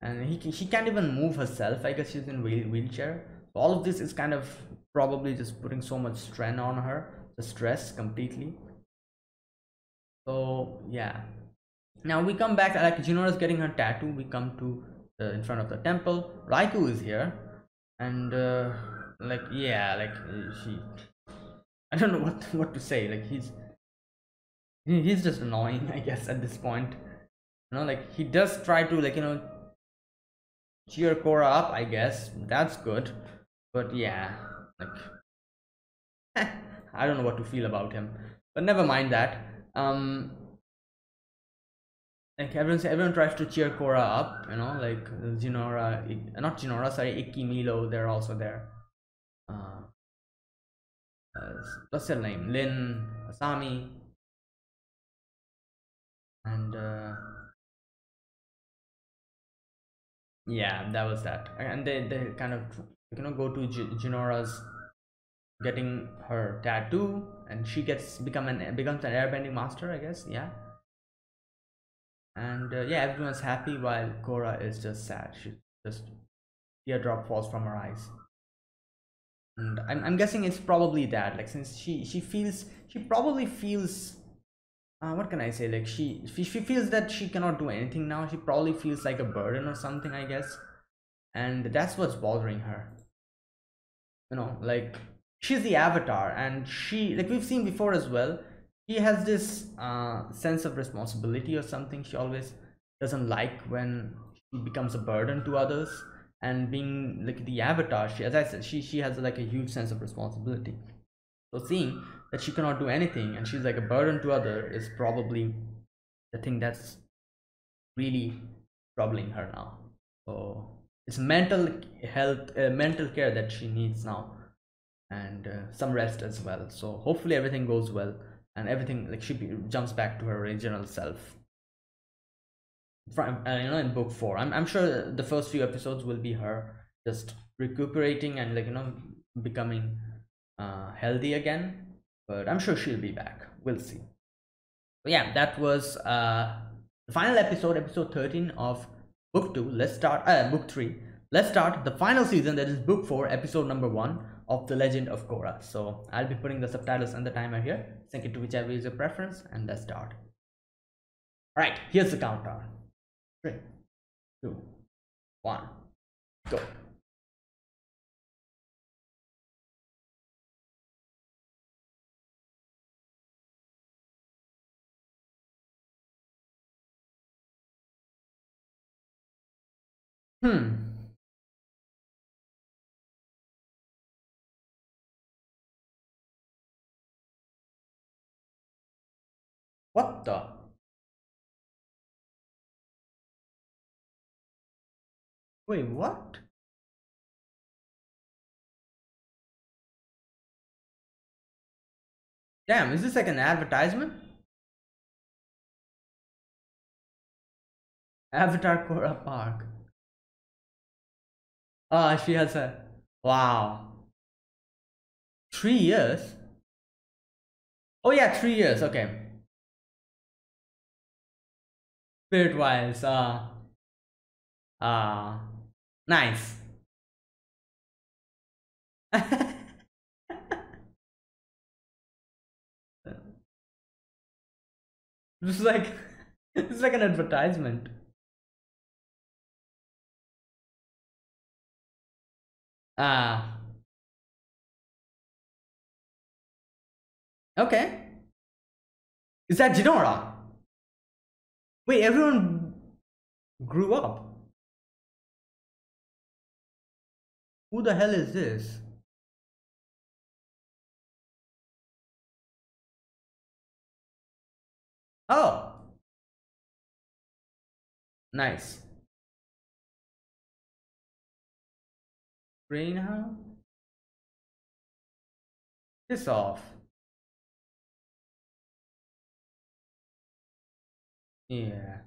and she can't even move herself. I guess she's in wheelchair. So all of this is kind of probably just putting so much strain on her, the stress completely. So yeah. Now we come back. Like Jinora is getting her tattoo. We come to in front of the temple. Raiko is here, and I don't know what to say. Like he's just annoying, I guess, at this point. You know, like he does try to cheer Korra up, I guess. That's good. But yeah, like I don't know what to feel about him. But never mind that. Like everyone tries to cheer Korra up, like Ikki, Meelo, they're also there. What's their name? Lin, Asami, and yeah, that was that. And they kind of go to Jinora's getting her tattoo, and she becomes an airbending master, I guess. Yeah. And yeah, everyone's happy while Korra is just sad. She just teardrop falls from her eyes, and I'm guessing it's probably that, like, since she probably feels what can I say, like she feels that she cannot do anything now. She probably feels like a burden or something, I guess, and that's what's bothering her. Like she's the Avatar, and she, like we've seen before as well, she has this sense of responsibility or something. She always doesn't like when she becomes a burden to others, and being like the Avatar, as I said, she has like a huge sense of responsibility. So seeing that she cannot do anything and she's like a burden to others is probably the thing that's really troubling her now. So it's mental care that she needs now, and some rest as well. So hopefully everything goes well. And everything, like, she jumps back to her original self. From, in book 4, I'm sure the first few episodes will be her just recuperating and becoming healthy again. But I'm sure she'll be back. We'll see. But yeah, that was the final episode, episode 13 of book 2. Let's start book 3. Let's start the final season, that is book 4, episode number 1. Of The Legend of Korra. So I'll be putting the subtitles and the timer here. Sync it to whichever is your preference, and let's start. Alright, here's the countdown. 3, 2, 1, go. What the? Wait, what? Damn, is this like an advertisement? Avatar Korra Park. Ah, she has a... Wow. 3 years? Oh yeah, 3 years, okay. Spirit Wiles, nice. It's like, it's like an advertisement. Okay. Is that Jinora? Wait, everyone grew up. Who the hell is this? Oh. Nice. Rain how? Piss off. Yeah.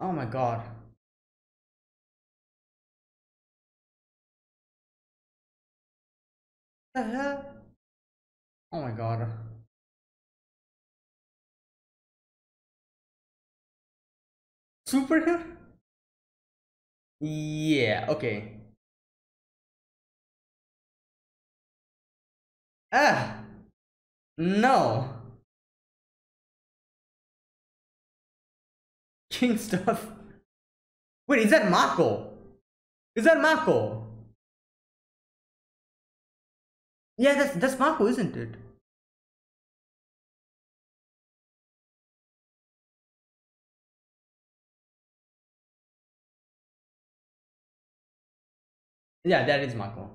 Oh my god. The hell? Oh my god. Superhero? Yeah, okay. Ah! No! King stuff. Wait, is that Mako? Is that Mako? Yeah, that's Mako, isn't it? Yeah, that is Mako.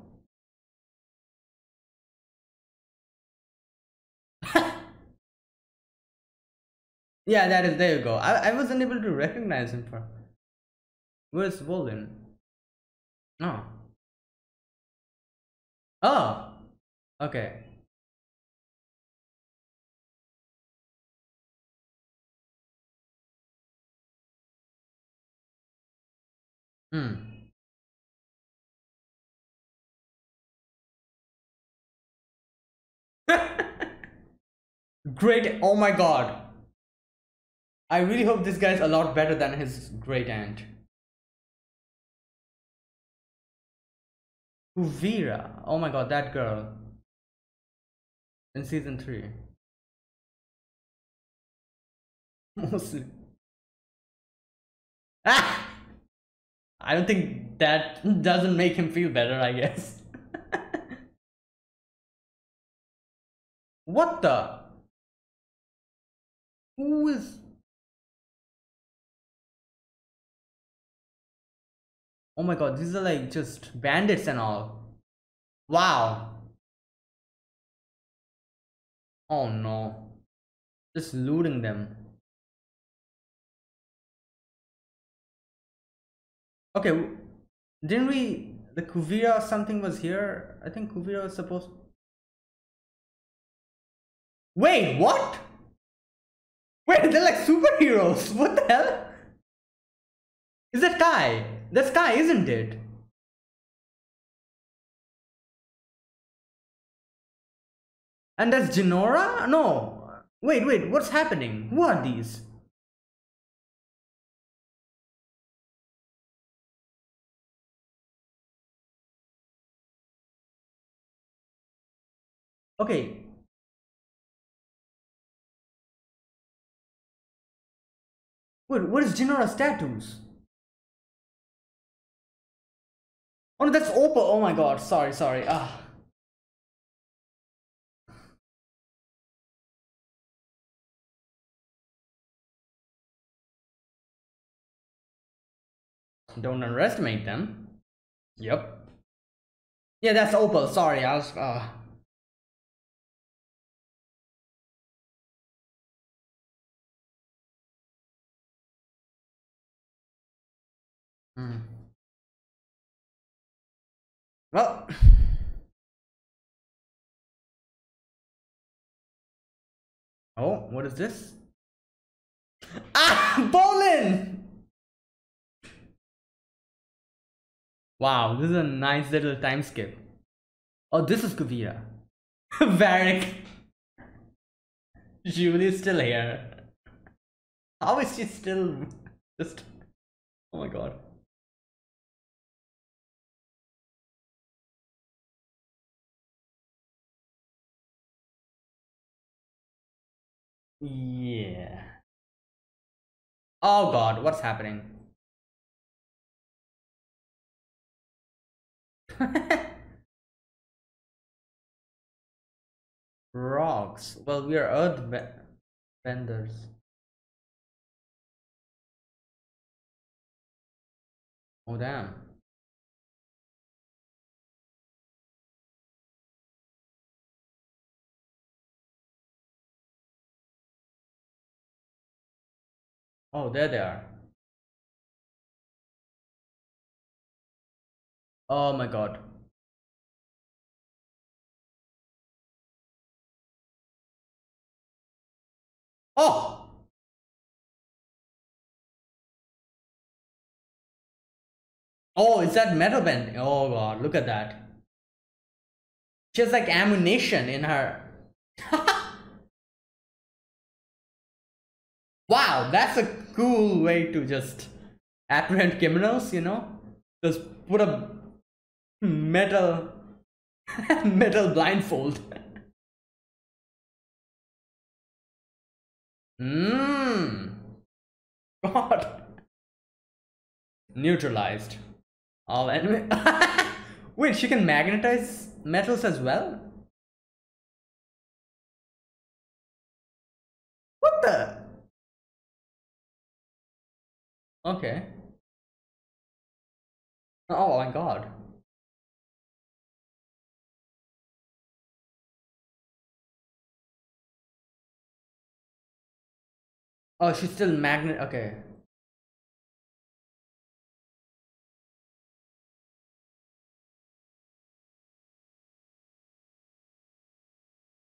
Yeah, that is, there you go. I was unable to recognize him for. Where's Bolin? No. Oh. Okay. Hmm. Great, oh my god. I really hope this guy's a lot better than his great aunt. Kuvira, oh my god, that girl. In season 3. Mostly. Ah! I don't think that doesn't make him feel better, I guess. What the? Who is? Oh my god, these are like just bandits and all. Wow. Oh no. Just looting them. Okay, didn't we... The Kuvira or something was here? I think Kuvira was supposed... Wait, what? Wait, they're like superheroes. What the hell? Is that Kai? That's Kai, isn't it? And that's Jinora? No. Wait, wait, what's happening? Who are these? Okay. Wait, what is Jinora's tattoos? Oh no, that's Opal. Oh my god, sorry, sorry. Ah. Don't underestimate them. Yep. Yeah, that's Opal. Sorry, I was. Well, oh, what is this? Ah, Bolin! Wow, this is a nice little time skip. Oh, this is Kuvira. Varrick. Julie's still here. How is she still just? Oh my god. Yeah. Oh god, what's happening? Rocks. Well, we are earth benders. Oh damn. Oh, there they are. Oh my God. Oh! Oh, is that metal bending? Oh God, look at that. She has like ammunition in her. Wow, that's a cool way to just apprehend criminals, you know? Just put a metal blindfold. God. Neutralized. All enemy. Wait, she can magnetize metals as well? What the? Okay. Oh my God. Oh, she's still magnet. Okay.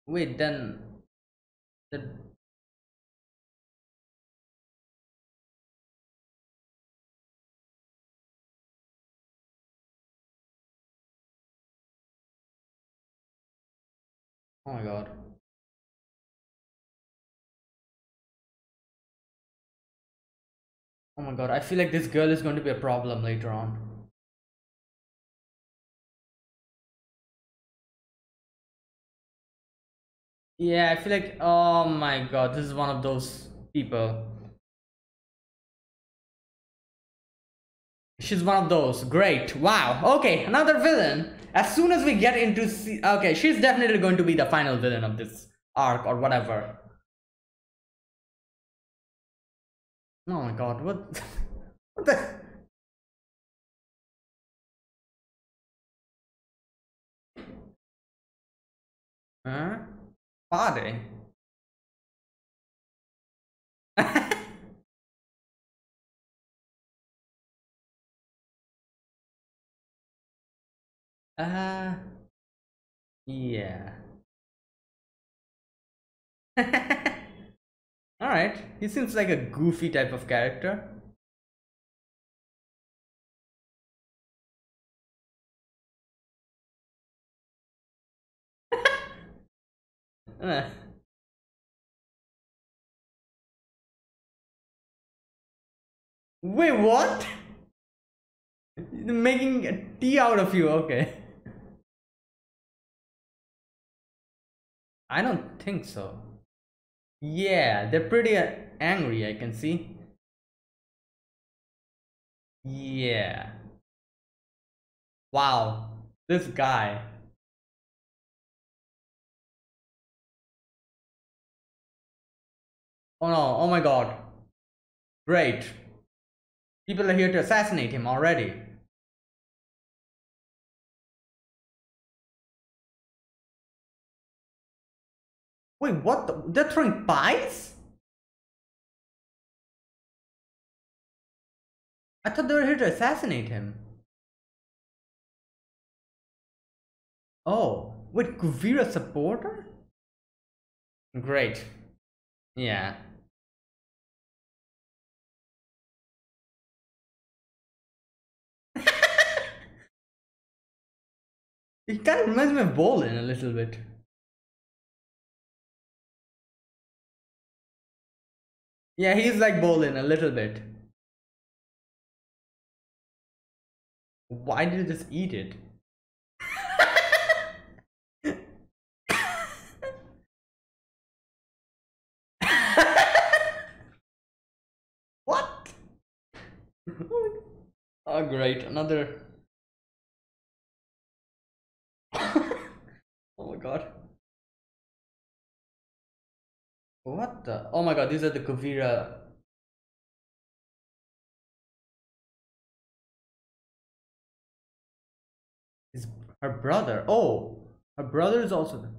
Wait, then the oh my God. Oh my God, I feel like this girl is going to be a problem later on. Yeah, I feel like, oh my God, this is one of those people. She's one of those. Great. Wow. Okay, another villain. As soon as we get into... okay, she's definitely going to be the final villain of this arc or whatever. Oh my God, what? What the? Huh? Party? Yeah. Alright, he seems like a goofy type of character. Wait, what? Making a tea out of you, okay. I don't think so. Yeah, they're pretty angry, I can see. Yeah. Wow, this guy. Oh no, oh my God. Great. People are here to assassinate him already. Wait, what? They're throwing pies? I thought they were here to assassinate him. Oh, wait, Kuvira supporter? Great. Yeah. It kind of reminds me of Bolin a little bit. Yeah, he's like Bolin a little bit. Why did you just eat it? What? Oh, great. Another. Oh my God. What the? Oh my God, these are the Kuvira. Is her brother. Oh, her brother is also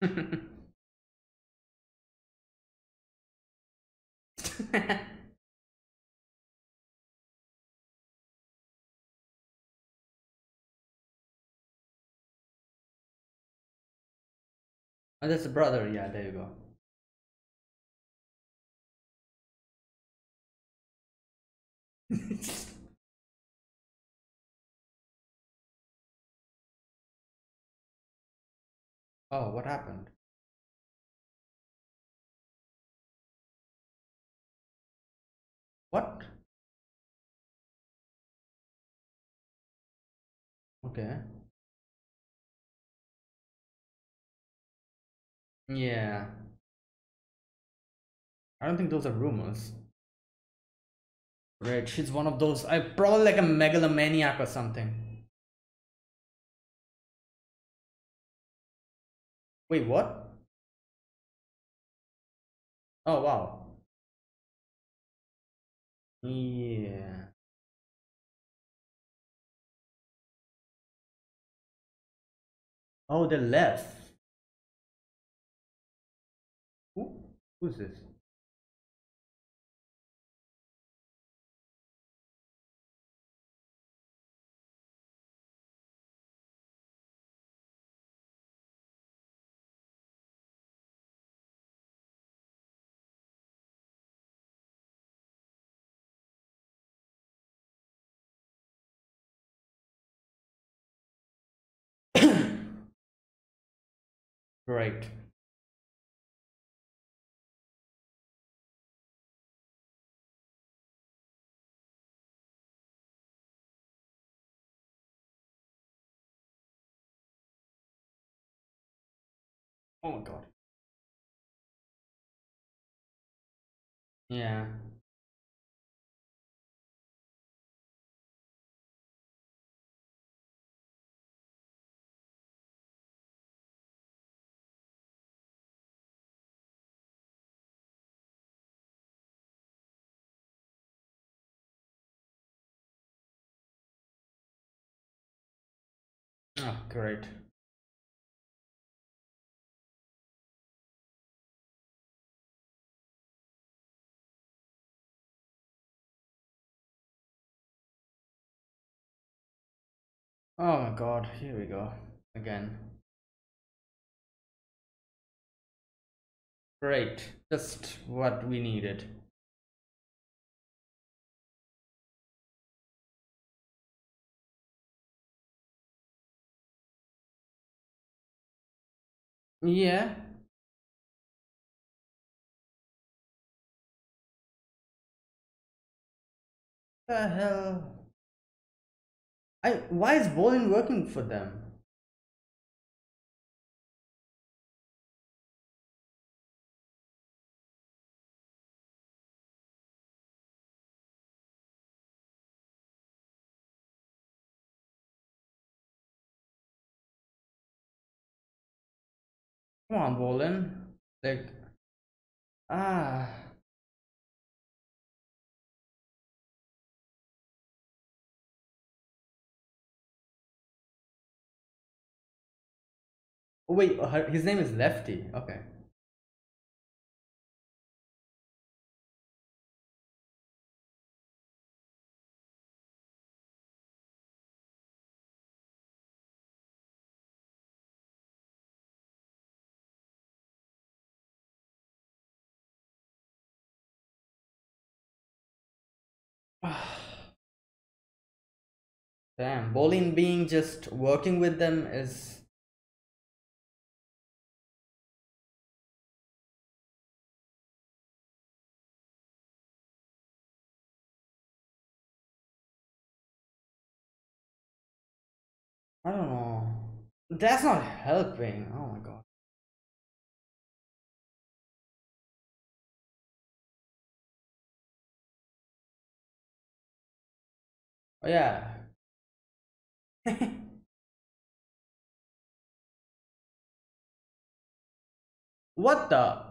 there. Oh, that's a brother, yeah, there you go. Oh, what happened? What? Okay. Yeah. I don't think those are rumors. Right, she's one of those, I probably like a megalomaniac or something. Wait, what? Oh, wow. Yeah. Oh, they left. Who's this? Right. Oh my God. Yeah. Oh, great. Oh my God, here we go again. Great, just what we needed. Yeah. The hell. Why is Bolin working for them? Come on, Bolin. Like, Oh, wait, his name is Lefty. Okay. Damn, Bolin being just working with them is. I don't know. That's not helping. Oh my God. Oh yeah. What the?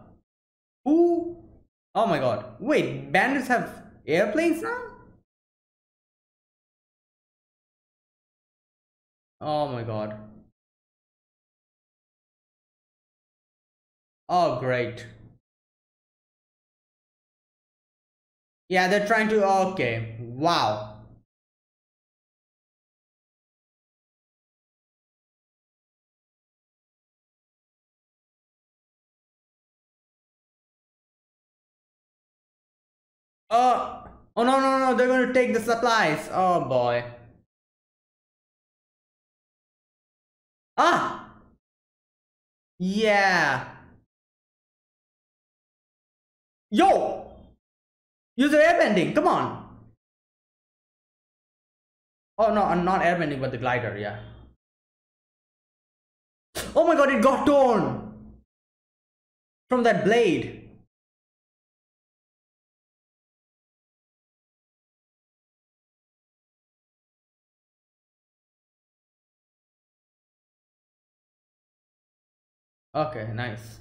Who? Oh my God. Wait, bandits have airplanes now? Oh my God. Oh, great. Yeah, they're trying to. Okay. Wow. Oh no, no, no. They're going to take the supplies. Oh boy. Ah. Yeah. Yo. Use your airbending, come on! Oh no, I'm not airbending, but the glider, yeah. Oh my god, it got torn! From that blade! Okay, nice.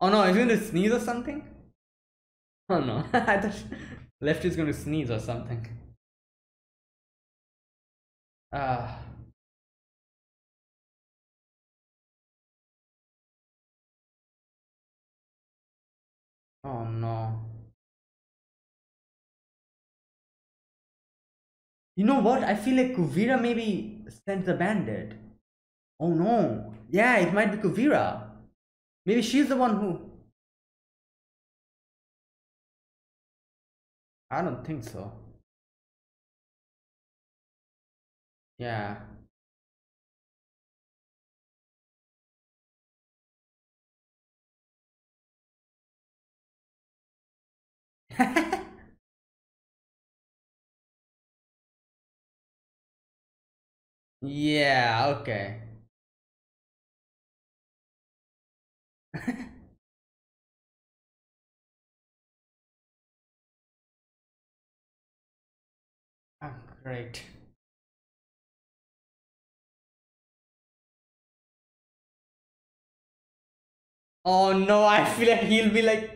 Oh no, is he gonna sneeze or something? Oh no, I thought Lefty's gonna sneeze or something. Oh no. You know what? I feel like Kuvira maybe sent the bandit. Oh no. Yeah, it might be Kuvira. Maybe she's the one who... I don't think so. Yeah. Yeah, okay. Oh, great. Oh no, I feel like he'll be like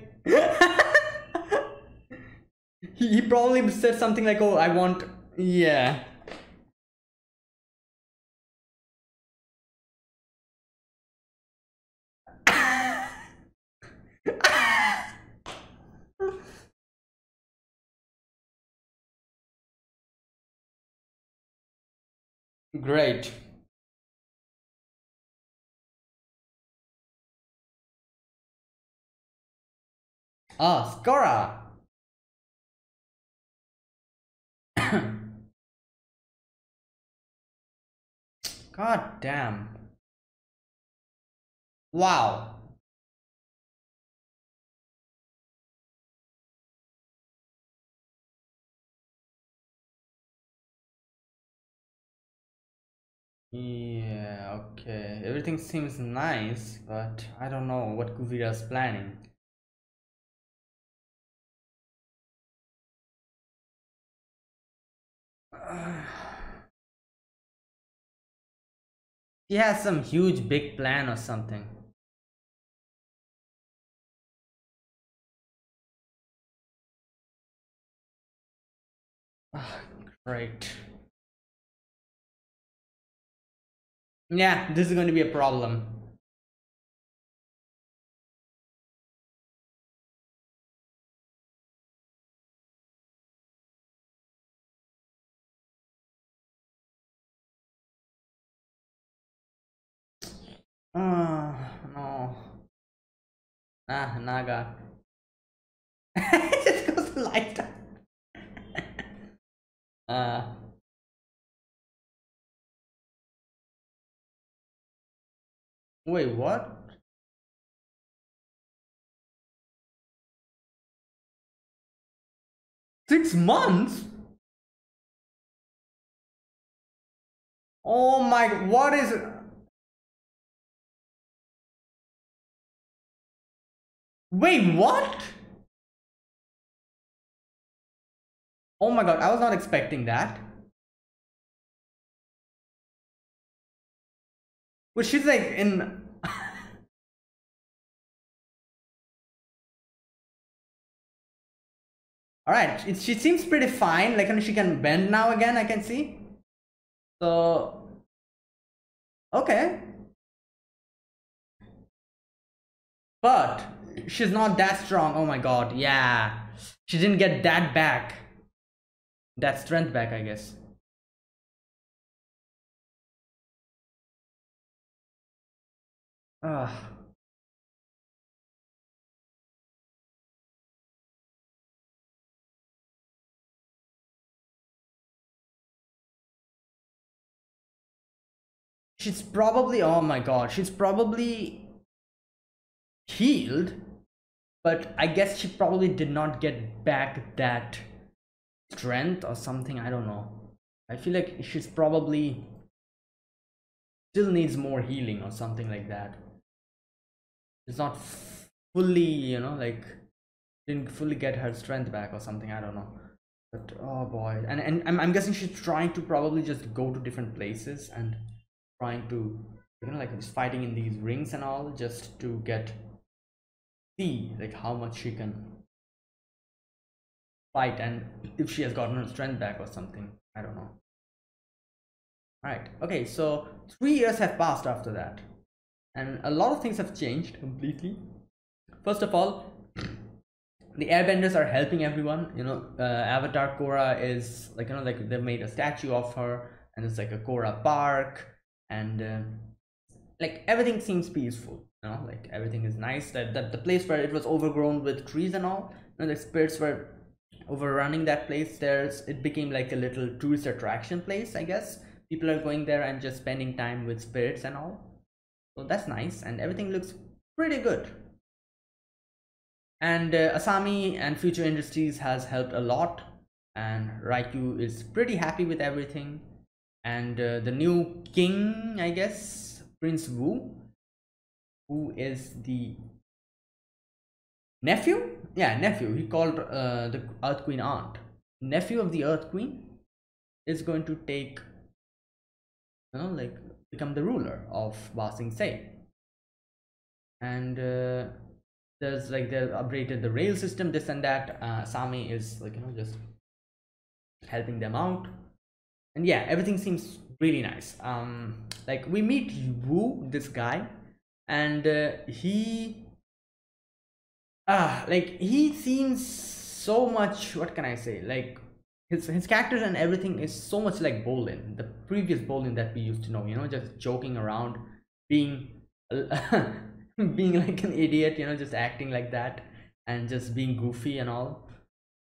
he probably said something like, oh, I want, yeah. Great. Ah, Korra. God damn. Wow. Yeah, okay. Everything seems nice, but I don't know what Kuvira is planning. He has some huge big plan or something. Great. Yeah, this is going to be a problem. No. Ah, Naga. It just goes lighter. Wait, what? $6 months? Oh my, what is it? Wait, what? Oh my god, I was not expecting that. Well, she's like in... Alright, she seems pretty fine. Like, she can bend now again, I can see. So... Okay. But... she's not that strong. Oh my god, yeah. She didn't get that back. That strength back, I guess. She's probably, oh my god, she's probably healed, but I guess she probably did not get back that strength or something. I don't know. I feel like she's probably still needs more healing or something like that. She's not fully, you know, like didn't fully get her strength back or something. I don't know. But oh boy, and I'm guessing she's trying to probably just go to different places and trying to, you know, like just fighting in these rings and all, just to get see like how much she can fight and if she has gotten her strength back or something. I don't know. All right, okay, so 3 years have passed after that, and a lot of things have changed completely. First of all, the airbenders are helping everyone, you know. Avatar Korra is like, you know, like they made a statue of her, and it's like a Korra park. And like everything seems peaceful, you know, like everything is nice. That the place where it was overgrown with trees and all, you know, the spirits were overrunning that place. It became like a little tourist attraction place, I guess. People are going there and just spending time with spirits and all. So that's nice, and everything looks pretty good. And Asami and Future Industries has helped a lot, and Raiko is pretty happy with everything. And the new king, I guess, Prince Wu, who is the nephew? Yeah, nephew. He called the Earth Queen aunt. Nephew of the Earth Queen is going to take, you know, like become the ruler of Ba Sing Se. And there's like they've upgraded the rail system, this and that. Asami is like, you know, just helping them out. And yeah, everything seems really nice. Like we meet Wu, this guy, and he seems so much, what can I say, like his character and everything is so much like Bolin, the previous Bolin that we used to know, you know, just joking around, being like an idiot, you know, just acting like that and just being goofy and all.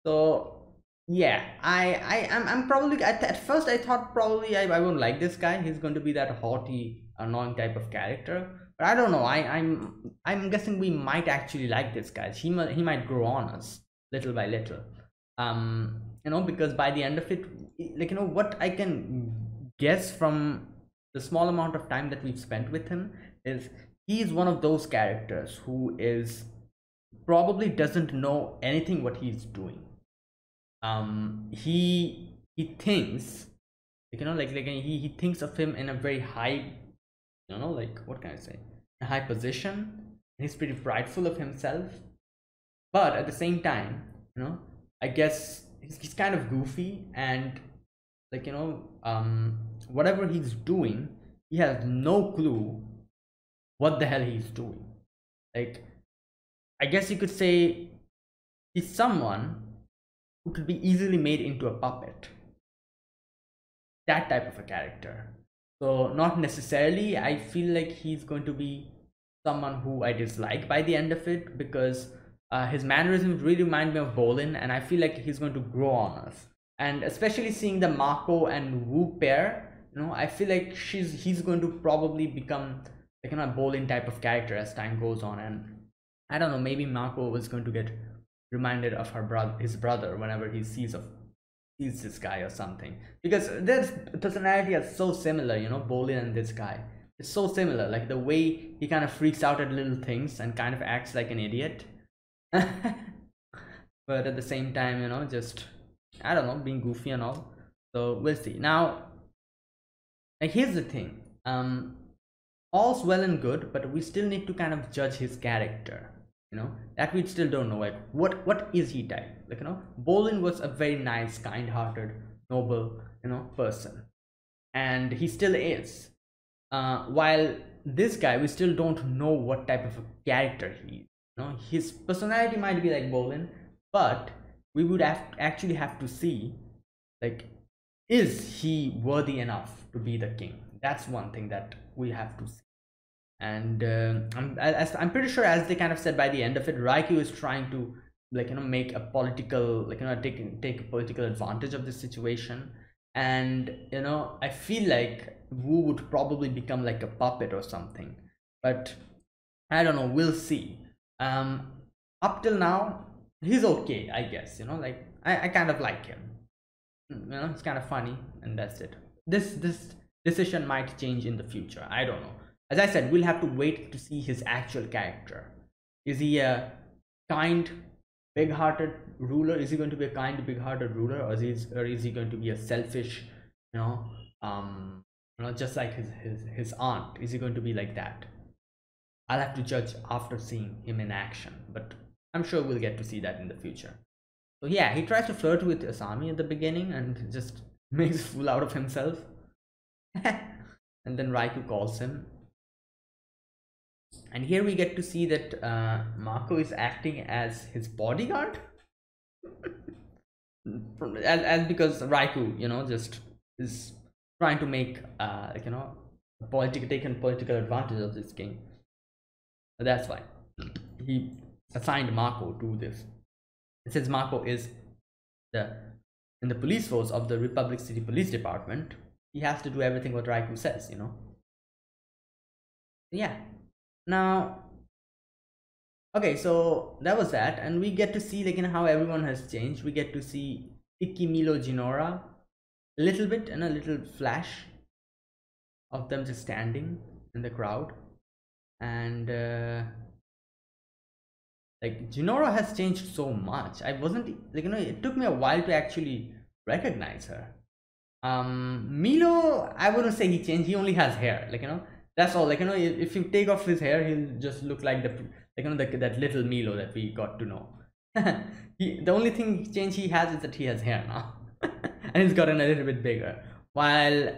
So yeah, I'm probably at first I thought probably I won't like this guy. He's going to be that haughty, annoying type of character, but I don't know. I'm guessing we might actually like this guy. He might grow on us little by little, you know, because by the end of it, like, you know, what I can guess from the small amount of time that we've spent with him is he's one of those characters who is probably doesn't know anything what he's doing. He thinks, you know, like he thinks of him in a very high, you know, like what can I say, a high position. He's pretty prideful of himself, but at the same time, you know, I guess he's kind of goofy, and like, you know, whatever he's doing, he has no clue what the hell he's doing. Like, I guess you could say he's someone could be easily made into a puppet, that type of a character. So not necessarily I feel like he's going to be someone who I dislike by the end of it, because his mannerisms really remind me of Bolin, and I feel like he's going to grow on us. And especially seeing the Mako and Wu pair, you know, I feel like he's going to probably become like, you know, a Bolin type of character as time goes on. And I don't know, maybe Mako is going to get reminded of his brother whenever he sees this guy or something, because their personality is so similar, you know. Bolin and this guy is so similar, like the way he kind of freaks out at little things and kind of acts like an idiot but at the same time, you know, just I don't know, being goofy and all. So we'll see. Now, like, here's the thing, all's well and good, but we still need to kind of judge his character, you know, that we still don't know. Like, what is he type? Like, you know, Bolin was a very nice, kind-hearted, noble, you know, person, and he still is. While this guy, we still don't know what type of a character he is. No, his personality might be like Bolin, but we would actually have to see, like, is he worthy enough to be the king? That's one thing that we have to see. And I'm pretty sure, as they kind of said by the end of it, Raiko is trying to, like, you know, make a political, like, you know, take political advantage of this situation. And, you know, I feel like Wu would probably become like a puppet or something, but I don't know, we'll see. Up till now, he's okay, I guess, you know, like, I kind of like him, you know, it's kind of funny, and that's it. This decision might change in the future, I don't know. As I said, we'll have to wait to see his actual character. Is he a kind, big-hearted ruler? Is he going to be a kind, big-hearted ruler, or is he going to be a selfish, you know, just like his aunt? Is he going to be like that? I'll have to judge after seeing him in action, but I'm sure we'll get to see that in the future. So yeah, he tries to flirt with Asami at the beginning and just makes a fool out of himself. And then Raiko calls him. And here we get to see that Mako is acting as his bodyguard. because Raiko, you know, just is trying to make, you know, taking political advantage of this king. That's why he assigned Mako to this. And since Mako is in the police force of the Republic City Police Department, he has to do everything what Raiko says, you know. Yeah. Now, okay, so that was that, and we get to see, like, you know, how everyone has changed. We get to see Ikki, Meelo, Jinora a little bit, and a little flash of them just standing in the crowd. And like, Jinora has changed so much. I wasn't, like, you know, it took me a while to actually recognize her. Meelo, I wouldn't say he changed. He only has hair, like, you know. That's all. Like, you know, if you take off his hair, he'll just look like the, like, you know, that little Meelo that we got to know. The only thing change he has is that he has hair now, and he's gotten a little bit bigger. While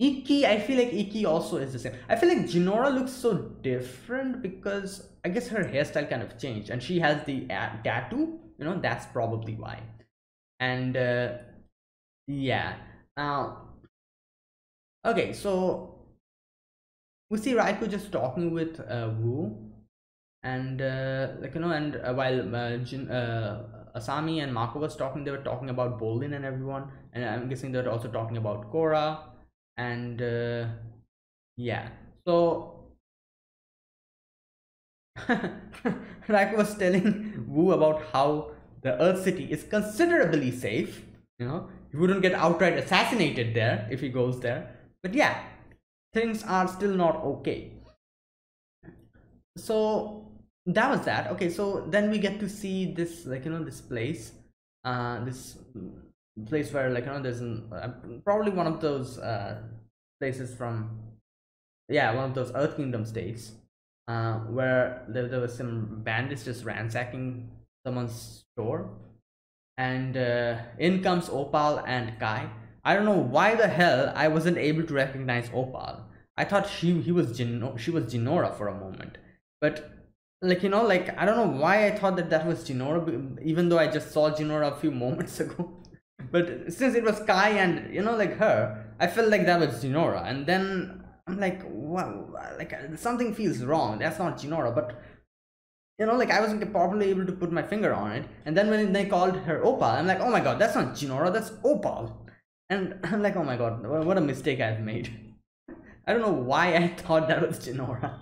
Ikki, I feel like Ikki also is the same. I feel like Jinora looks so different because I guess her hairstyle kind of changed, and she has the tattoo. You know, that's probably why. And yeah. Now, okay, so we see Raiko just talking with Wu, and like, you know, and while Asami and Mako was talking, they were talking about Bolin and everyone, and I'm guessing they're also talking about Korra. And yeah, so Raiko was telling Wu about how the Earth City is considerably safe. You know, he wouldn't get outright assassinated there if he goes there. But yeah, things are still not okay. So that was that. Okay, so then we get to see this, like, you know, this place where, like, you know, there's an, probably one of those places from, yeah, one of those Earth Kingdom states, where there was some bandits just ransacking someone's store. And in comes Opal and Kai. I don't know why the hell I wasn't able to recognize Opal. I thought she was Jinora for a moment, but, like, you know, like, I don't know why I thought that was Jinora, even though I just saw Jinora a few moments ago. But since it was Kai and, you know, like, her, I felt like that was Jinora. And then I'm like, wow, like, something feels wrong. That's not Jinora. But, you know, like, I wasn't probably able to put my finger on it. And then when they called her Opal, I'm like, oh my god, that's not Jinora, that's Opal. And I'm like, oh my god, what a mistake I've made. I don't know why I thought that was Jinora.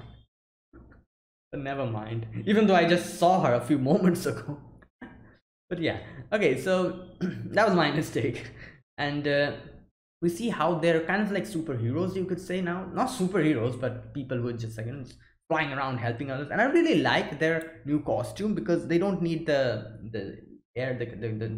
But never mind. Even though I just saw her a few moments ago. But yeah. Okay, so that was my mistake. And we see how they're kind of like superheroes, you could say now. Not superheroes, but people who are just, like, you know, flying around helping others. And I really like their new costume because they don't need the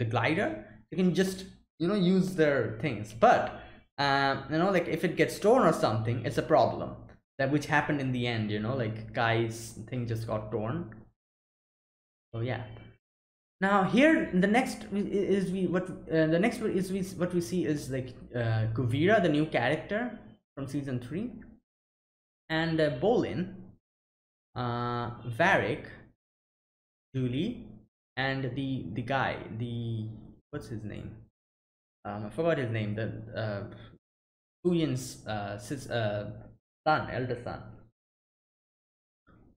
glider. They can just, you know, use their things. But you know, like, if it gets torn or something, it's a problem, that which happened in the end, you know, like, Kai's thing just got torn. So yeah. Now here, what we see is, like, Kuvira, the new character from season 3, and Bolin, Varrick, Julie, and the guy, the what's his name? I forgot his name. The Suyin's son, elder son.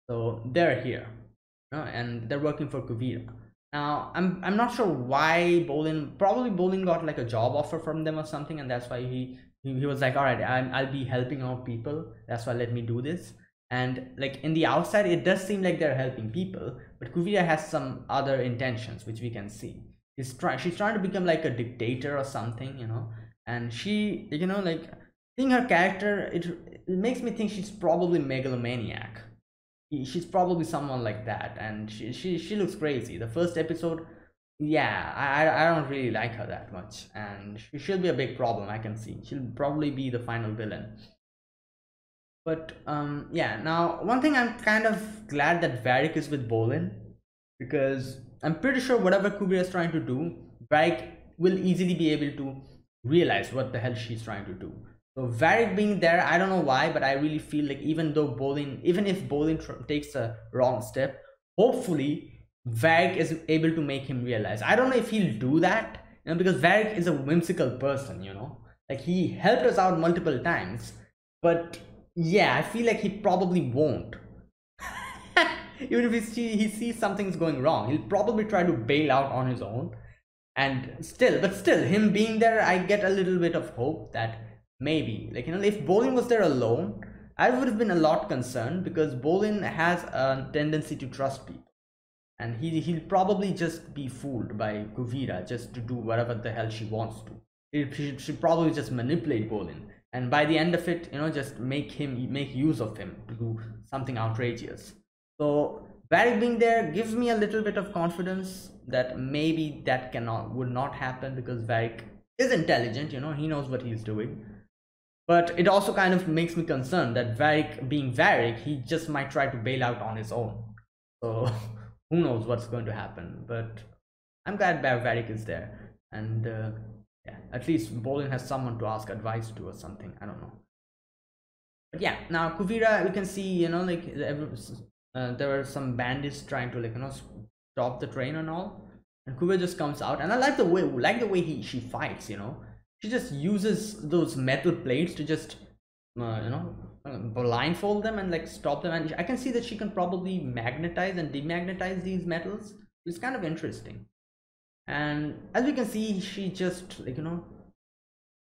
So they're here, you know, and they're working for Kuvira. Now I'm not sure why Bolin, probably Bolin got like a job offer from them or something, and that's why he was like, all right, I'll be helping out people. That's why let me do this. And like in the outside, it does seem like they're helping people, but Kuvira has some other intentions, which we can see. She's trying to become like a dictator or something, you know. And she, you know, like seeing her character, it makes me think she's probably megalomaniac. She's probably someone like that, and she looks crazy. The first episode, yeah, I don't really like her that much, and she'll be a big problem. I can see she'll probably be the final villain. But yeah, now one thing I'm kind of glad that Varrick is with Bolin, because I'm pretty sure whatever Kuvira is trying to do, Varrick will easily be able to realize what the hell she's trying to do. So Varrick being there, I don't know why, but I really feel like even if Bolin takes a wrong step, hopefully Varrick is able to make him realize. I don't know if he'll do that, you know, because Varrick is a whimsical person, you know, like he helped us out multiple times, but yeah, I feel like he probably won't. Even if he sees something's going wrong, he'll probably try to bail out on his own. And still, him being there, I get a little bit of hope that maybe, like, you know, if Bolin was there alone, I would have been a lot concerned, because Bolin has a tendency to trust people. And he'll probably just be fooled by Kuvira just to do whatever the hell she wants to. She probably just manipulate Bolin. And by the end of it, you know, just make use of him to do something outrageous. So Varrick being there gives me a little bit of confidence that maybe that would not happen, because Varrick is intelligent, you know, he knows what he's doing. But it also kind of makes me concerned that Varrick being Varrick, he just might try to bail out on his own. So who knows what's going to happen, but I'm glad Varrick is there. And yeah, at least Bolin has someone to ask advice to or something, I don't know. But yeah, now Kuvira, you can see, you know, like there were some bandits trying to, like, you know, stop the train and all, and Kuvira just comes out, and I like the way she fights, you know. She just uses those metal plates to just you know, blindfold them and like stop them, and I can see that she can probably magnetize and demagnetize these metals. It's kind of interesting. And as we can see, she just, like, you know,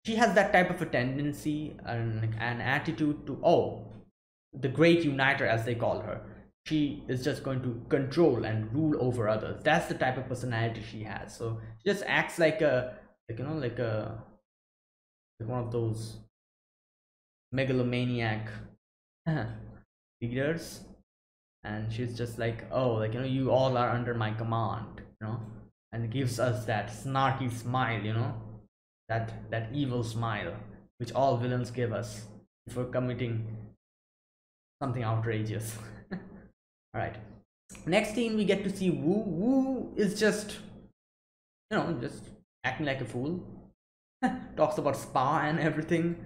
she has that type of a tendency and an attitude to, oh, the great uniter, as they call her. She is just going to control and rule over others. That's the type of personality she has. So she just acts like a, like, you know, like one of those megalomaniac leaders. And she's just like, oh, like, you know, you all are under my command, you know. And gives us that snarky smile, you know, that evil smile which all villains give us before committing something outrageous. All right, next scene we get to see Wu. Wu is just, you know, just acting like a fool. Talks about spa and everything.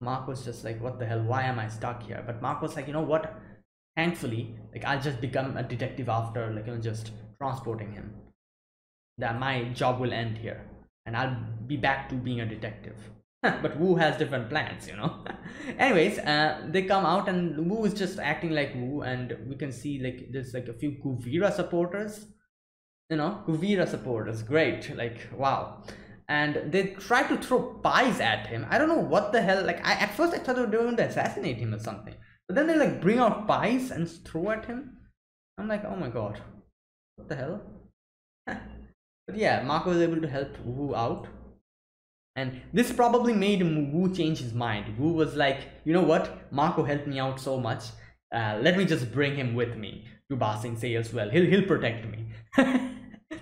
Mako's just like, what the hell, why am I stuck here? But Mako's like, you know what, thankfully, like, I'll just become a detective after, like, you know, just transporting him. That my job will end here and I'll be back to being a detective. But Wu has different plans, you know. Anyways, they come out and Wu is just acting like Wu, and we can see, like, there's like a few Kuvira supporters, you know, Kuvira supporters, great, like, wow. And they try to throw pies at him. I don't know what the hell, like, at first I thought they were going to assassinate him or something, but then they like bring out pies and throw at him. I'm like, oh my god, what the hell. But yeah, Mako was able to help Wu out, and this probably made Wu change his mind. Wu was like, you know what, Mako helped me out so much, let me just bring him with me to Ba Sing Se as well. He'll protect me.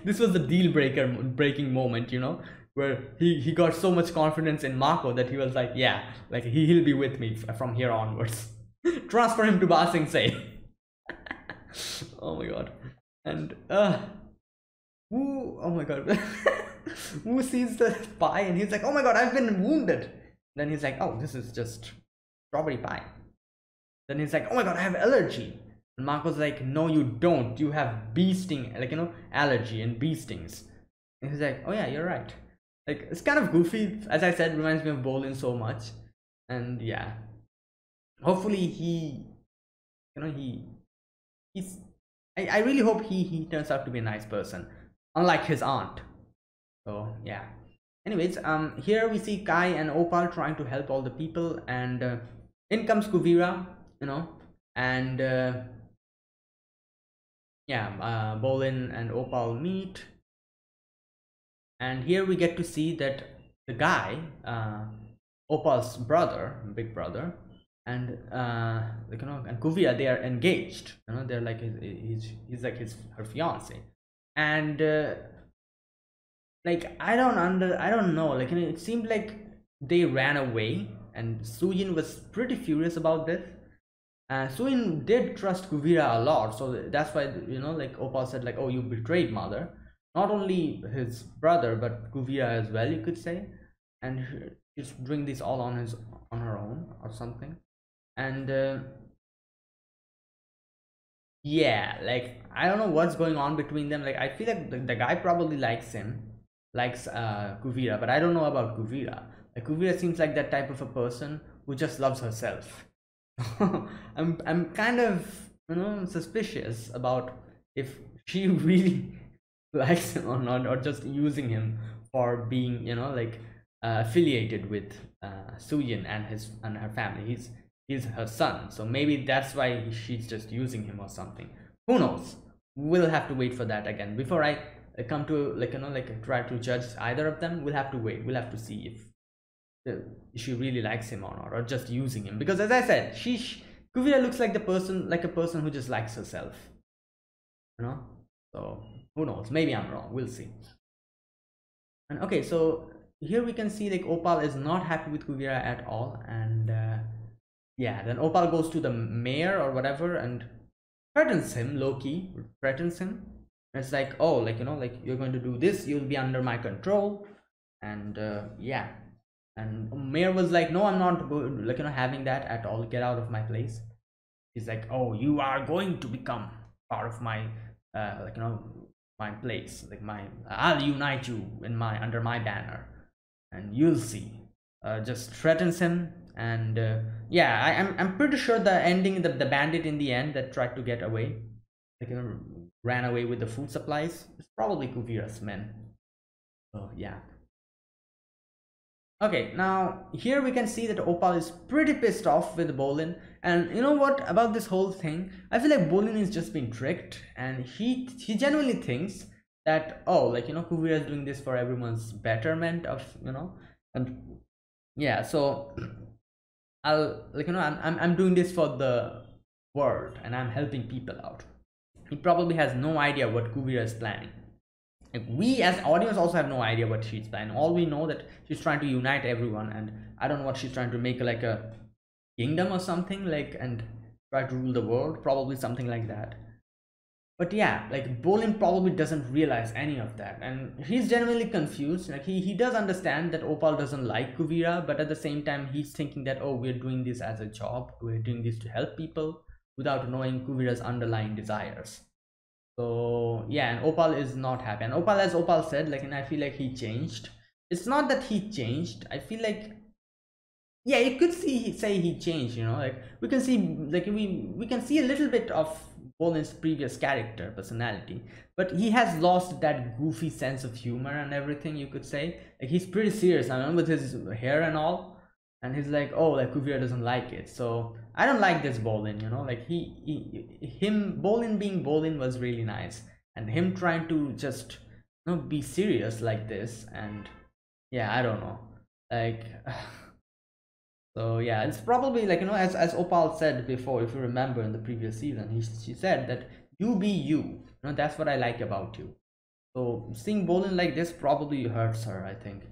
This was the deal breaking moment, you know, where he got so much confidence in Mako that he was like, yeah, like he'll be with me from here onwards. Transfer him to Ba Sing Se. Oh my god. And Wu, oh my god. Wu sees the pie and he's like, oh my god, I've been wounded. Then he's like, oh, this is just strawberry pie. Then he's like, oh my god, I have allergy. And Mako's like, no, you don't. You have bee sting, like, you know, allergy and bee stings. And he's like, oh yeah, you're right. Like, it's kind of goofy. As I said, reminds me of Bolin so much. And yeah, hopefully he, you know, he's, I really hope he turns out to be a nice person, unlike his aunt. So yeah. Anyways, here we see Kai and Opal trying to help all the people, and in comes Kuvira, you know, and Bolin and Opal meet, and here we get to see that the guy, Opal's brother, big brother, and like, you know, and Kuvira, they are engaged. You know, they're like he's like her fiance, and. Like, I don't know, like, you know, it seemed like they ran away, and Suyin was pretty furious about this. Suyin did trust Kuvira a lot, so that's why, you know, like Opal said, like, oh, you betrayed mother. Not only his brother, but Kuvira as well, you could say. And she's doing this all on her own or something. And yeah, like, I don't know what's going on between them. Like, I feel like the guy probably likes him. Likes Kuvira, but I don't know about Kuvira. Like, Kuvira seems like that type of a person who just loves herself. I'm kind of, you know, suspicious about if she really likes him or not, or just using him for being, you know, like affiliated with Suyin and her family. He's her son, so maybe that's why she's just using him or something. Who knows? We'll have to wait for that again before I come to, like, you know, like try to judge either of them. We'll have to wait. We'll have to see if she really likes him or not, or just using him. Because as I said, Kuvira looks like the person, like a person who just likes herself, you know. So who knows? Maybe I'm wrong. We'll see. And okay, so here we can see like Opal is not happy with Kuvira at all, and yeah, then Opal goes to the mayor or whatever and threatens him. Loki threatens him. It's like, oh, like, you know, like, you're going to do this, you'll be under my control. And yeah, and mayor was like, no, I'm not, like, you know, having that at all. Get out of my place. He's like, oh, you are going to become part of my like, you know, my place, like my, I'll unite you in my, under my banner, and you'll see. Just threatens him. And yeah, I'm pretty sure the ending, the bandit in the end that tried to get away, like, you know, ran away with the food supplies, it's probably Kuvira's men. So yeah. Okay, now here we can see that Opal is pretty pissed off with Bolin. And you know what about this whole thing? I feel like Bolin is just being tricked, and he genuinely thinks that, oh, like, you know, Kuvira is doing this for everyone's betterment of, you know, and yeah, so I'll, like, you know, I'm doing this for the world and I'm helping people out. He probably has no idea what Kuvira is planning. Like, we as audience also have no idea what she's planning. All we know that she's trying to unite everyone, and I don't know what she's trying to make, like a kingdom or something, like, and try to rule the world, probably something like that. But yeah, like, Bolin probably doesn't realize any of that, and he's genuinely confused. Like, he does understand that Opal doesn't like Kuvira, but at the same time he's thinking that, oh, we're doing this as a job, we're doing this to help people, without knowing Kuvira's underlying desires. So yeah, and Opal is not happy. And Opal, as Opal said, like, and I feel like he changed. It's not that he changed. I feel like, yeah, you could say he changed, you know, like, we can see, like, we can see a little bit of Bolin's previous character, personality, but he has lost that goofy sense of humor and everything, you could say. Like, he's pretty serious, I mean, with his hair and all. And he's like, oh, like, Kuvira doesn't like it, so I don't like this Bolin, you know, like, Bolin being Bolin was really nice, and him trying to just, you know, be serious like this, and yeah, I don't know, like, so yeah, it's probably, like, you know, as Opal said before, if you remember in the previous season, she said that you be you, you know, that's what I like about you. So seeing Bolin like this probably hurts her, I think.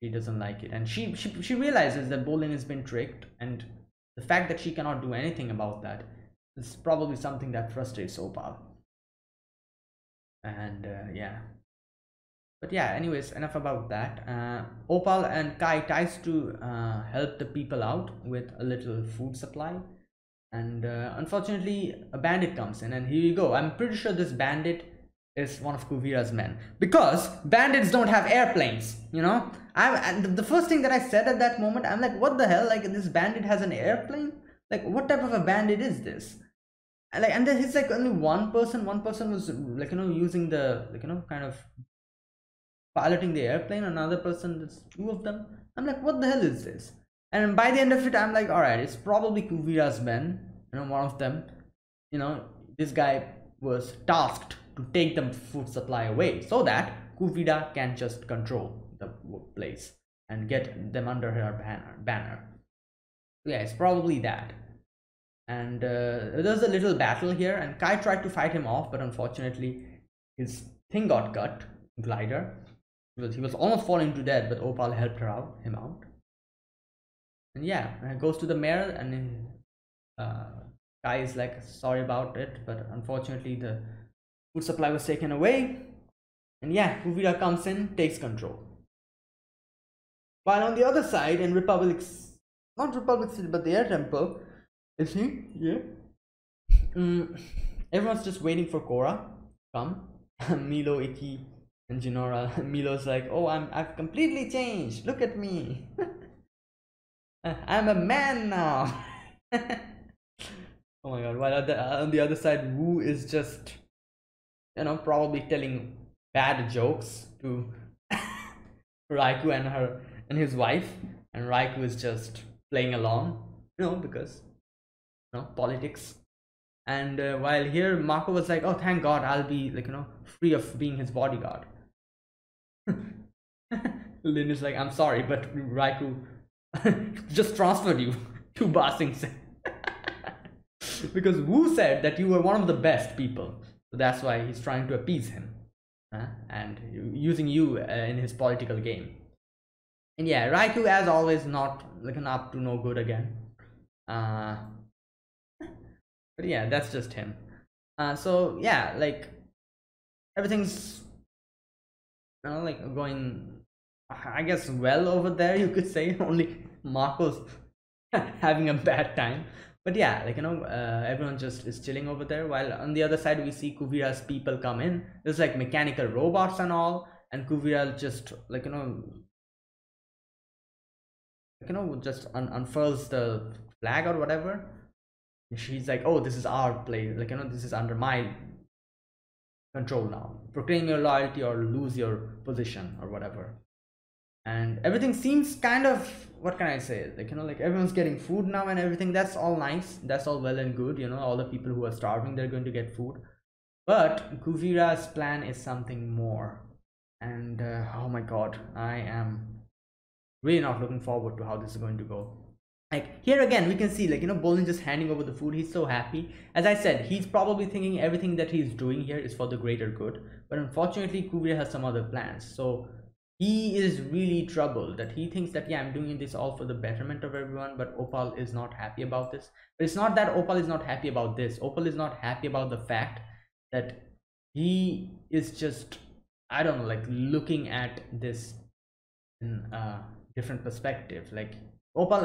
She doesn't like it, and she realizes that Bolin has been tricked, and the fact that she cannot do anything about that is probably something that frustrates Opal. And yeah, but yeah, anyways, enough about that. Opal and Kai tries to help the people out with a little food supply, And unfortunately, a bandit comes in, and here you go. I'm pretty sure this bandit is one of Kuvira's men, because bandits don't have airplanes, you know. The first thing that I said at that moment, I'm like, what the hell? Like, this bandit has an airplane? Like, what type of a bandit is this? And like, and then it's like only one person. One person was like, you know, using the, like, you know, kind of piloting the airplane. Another person, there's two of them. I'm like, what the hell is this? And by the end of it, I'm like, all right, it's probably Kuvira's men, you know, one of them. You know, this guy was tasked to take the food supply away so that Kuvira can just control the place and get them under her banner. Yeah, it's probably that. And there's a little battle here, and Kai tried to fight him off, but unfortunately his thing got cut, glider. He was almost falling to death, but Opal helped him out. And yeah, and it goes to the mayor, and then, Kai is like, sorry about it, but unfortunately the food supply was taken away. And yeah, Kuvira comes in, takes control. While on the other side, in not Republic City, but their temple, is he? Yeah. Everyone's just waiting for Korra to come. Meelo, Ikki, and Jinora. Meelo's like, oh, I've completely changed. Look at me. I'm a man now. Oh my god. While on the other side, Wu is just, you know, probably telling bad jokes to Raiko and his wife, and Raiko is just playing along, you know, because, you know, politics. And while here, Mako was like, oh, thank god, I'll be, like, you know, free of being his bodyguard. Lin is like, I'm sorry, but Raiko just transferred you to Ba Sing Se. Because Wu said that you were one of the best people, so that's why he's trying to appease him, and using you in his political game. And yeah, Raiko, as always, not looking up to no good again. But yeah, that's just him. So yeah, like, everything's, you know, like, going, I guess, well over there, you could say. Only Marco's having a bad time. But yeah, like, you know, everyone just is chilling over there. While on the other side, we see Kuvira's people come in. There's like mechanical robots and all, and Kuvira just, like, you know, just unfurls the flag or whatever. She's like, oh, this is our place, like, you know, this is under my control now. Proclaim your loyalty or lose your position or whatever. And everything seems kind of, what can I say, like, you know, like, everyone's getting food now and everything. That's all nice, that's all well and good, you know, all the people who are starving, they're going to get food. But Kuvira's plan is something more, and oh my god, I am really not looking forward to how this is going to go. Like, here again, we can see, like, you know, Bolin just handing over the food. He's so happy. As I said, he's probably thinking everything that he's doing here is for the greater good. But unfortunately, Kuvira has some other plans. So he is really troubled that he thinks that, yeah, I'm doing this all for the betterment of everyone. But Opal is not happy about this. But it's not that Opal is not happy about this. Opal is not happy about the fact that he is just, I don't know, like, looking at this in a different perspective. Like, Opal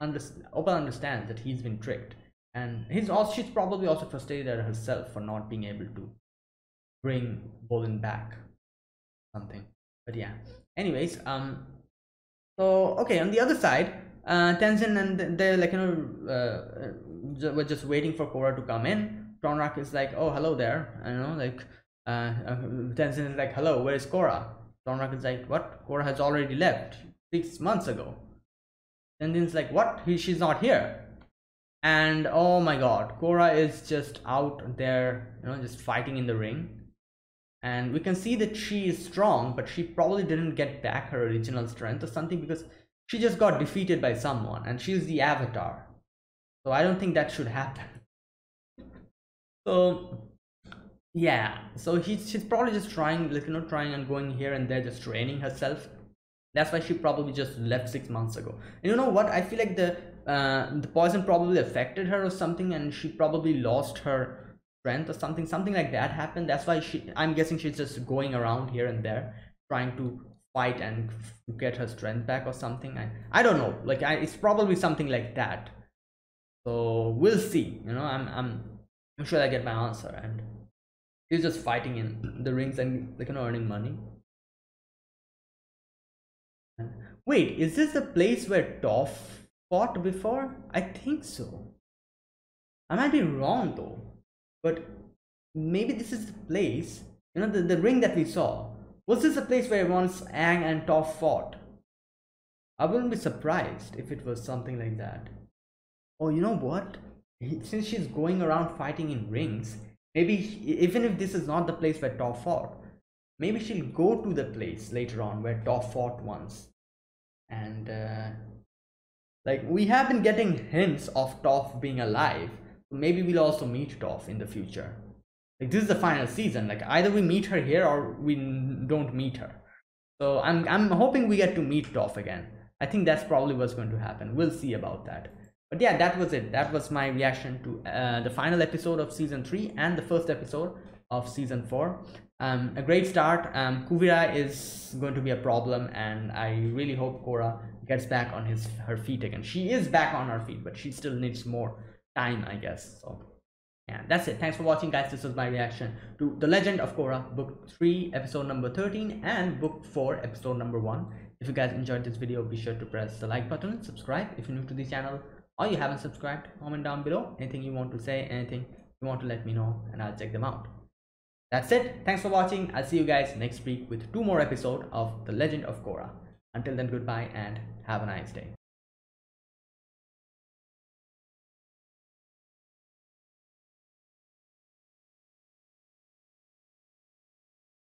understands that he's been tricked, and she's probably also frustrated at herself for not being able to bring Bolin back, something. But yeah, anyways, so okay, on the other side, Tenzin and they're, like, you know, were just waiting for Korra to come in. Tonraq is like, oh, hello there, you know, like, Tenzin is like, hello, where is Korra? Tonraq is like, what? Korra has already left 6 months ago. Tenzin's like, what? She's not here. And oh my god, Korra is just out there, you know, just fighting in the ring. And we can see that she is strong, but she probably didn't get back her original strength or something, because she just got defeated by someone, and she's the avatar. So I don't think that should happen. So yeah, so she's probably just trying, like, you know, and going here and there, just training herself. That's why she probably just left 6 months ago. And you know what? I feel like the poison probably affected her or something, and she probably lost her strength or something. Something like that happened. That's why I'm guessing she's just going around here and there trying to fight and get her strength back or something. I don't know. Like, it's probably something like that. So we'll see. You know, I'm sure I get my answer. And he's just fighting in the rings and like, you know, earning money. And wait, is this the place where Toph fought before? I think so. I might be wrong though, but maybe this is the place. You know, the ring that we saw. Was this the place where once Aang and Toph fought? I wouldn't be surprised if it was something like that. Oh, you know what? Since she's going around fighting in rings, maybe even if this is not the place where Toph fought, maybe she'll go to the place later on where Toph fought once. And like, we have been getting hints of Toph being alive, so maybe we'll also meet Toph in the future. Like, this is the final season. Like, either we meet her here or we don't meet her. So I'm hoping we get to meet Toph again. I think that's probably what's going to happen. We'll see about that. But yeah, that was it. That was my reaction to the final episode of season 3 and the first episode of season 4. A great start. Kuvira is going to be a problem, and I really hope Korra gets back on her feet again. She is back on her feet, but she still needs more time, I guess. So yeah, that's it. Thanks for watching, guys. This was my reaction to The Legend of Korra, book 3 episode number 13 and book 4 episode number 1. If you guys enjoyed this video, be sure to press the like button, subscribe if you're new to the channel, or you haven't subscribed. Comment down below anything you want to say, anything you want to let me know, and I'll check them out. That's it. Thanks for watching. I'll see you guys next week with 2 more episodes of The Legend of Korra. Until then, goodbye and have a nice day.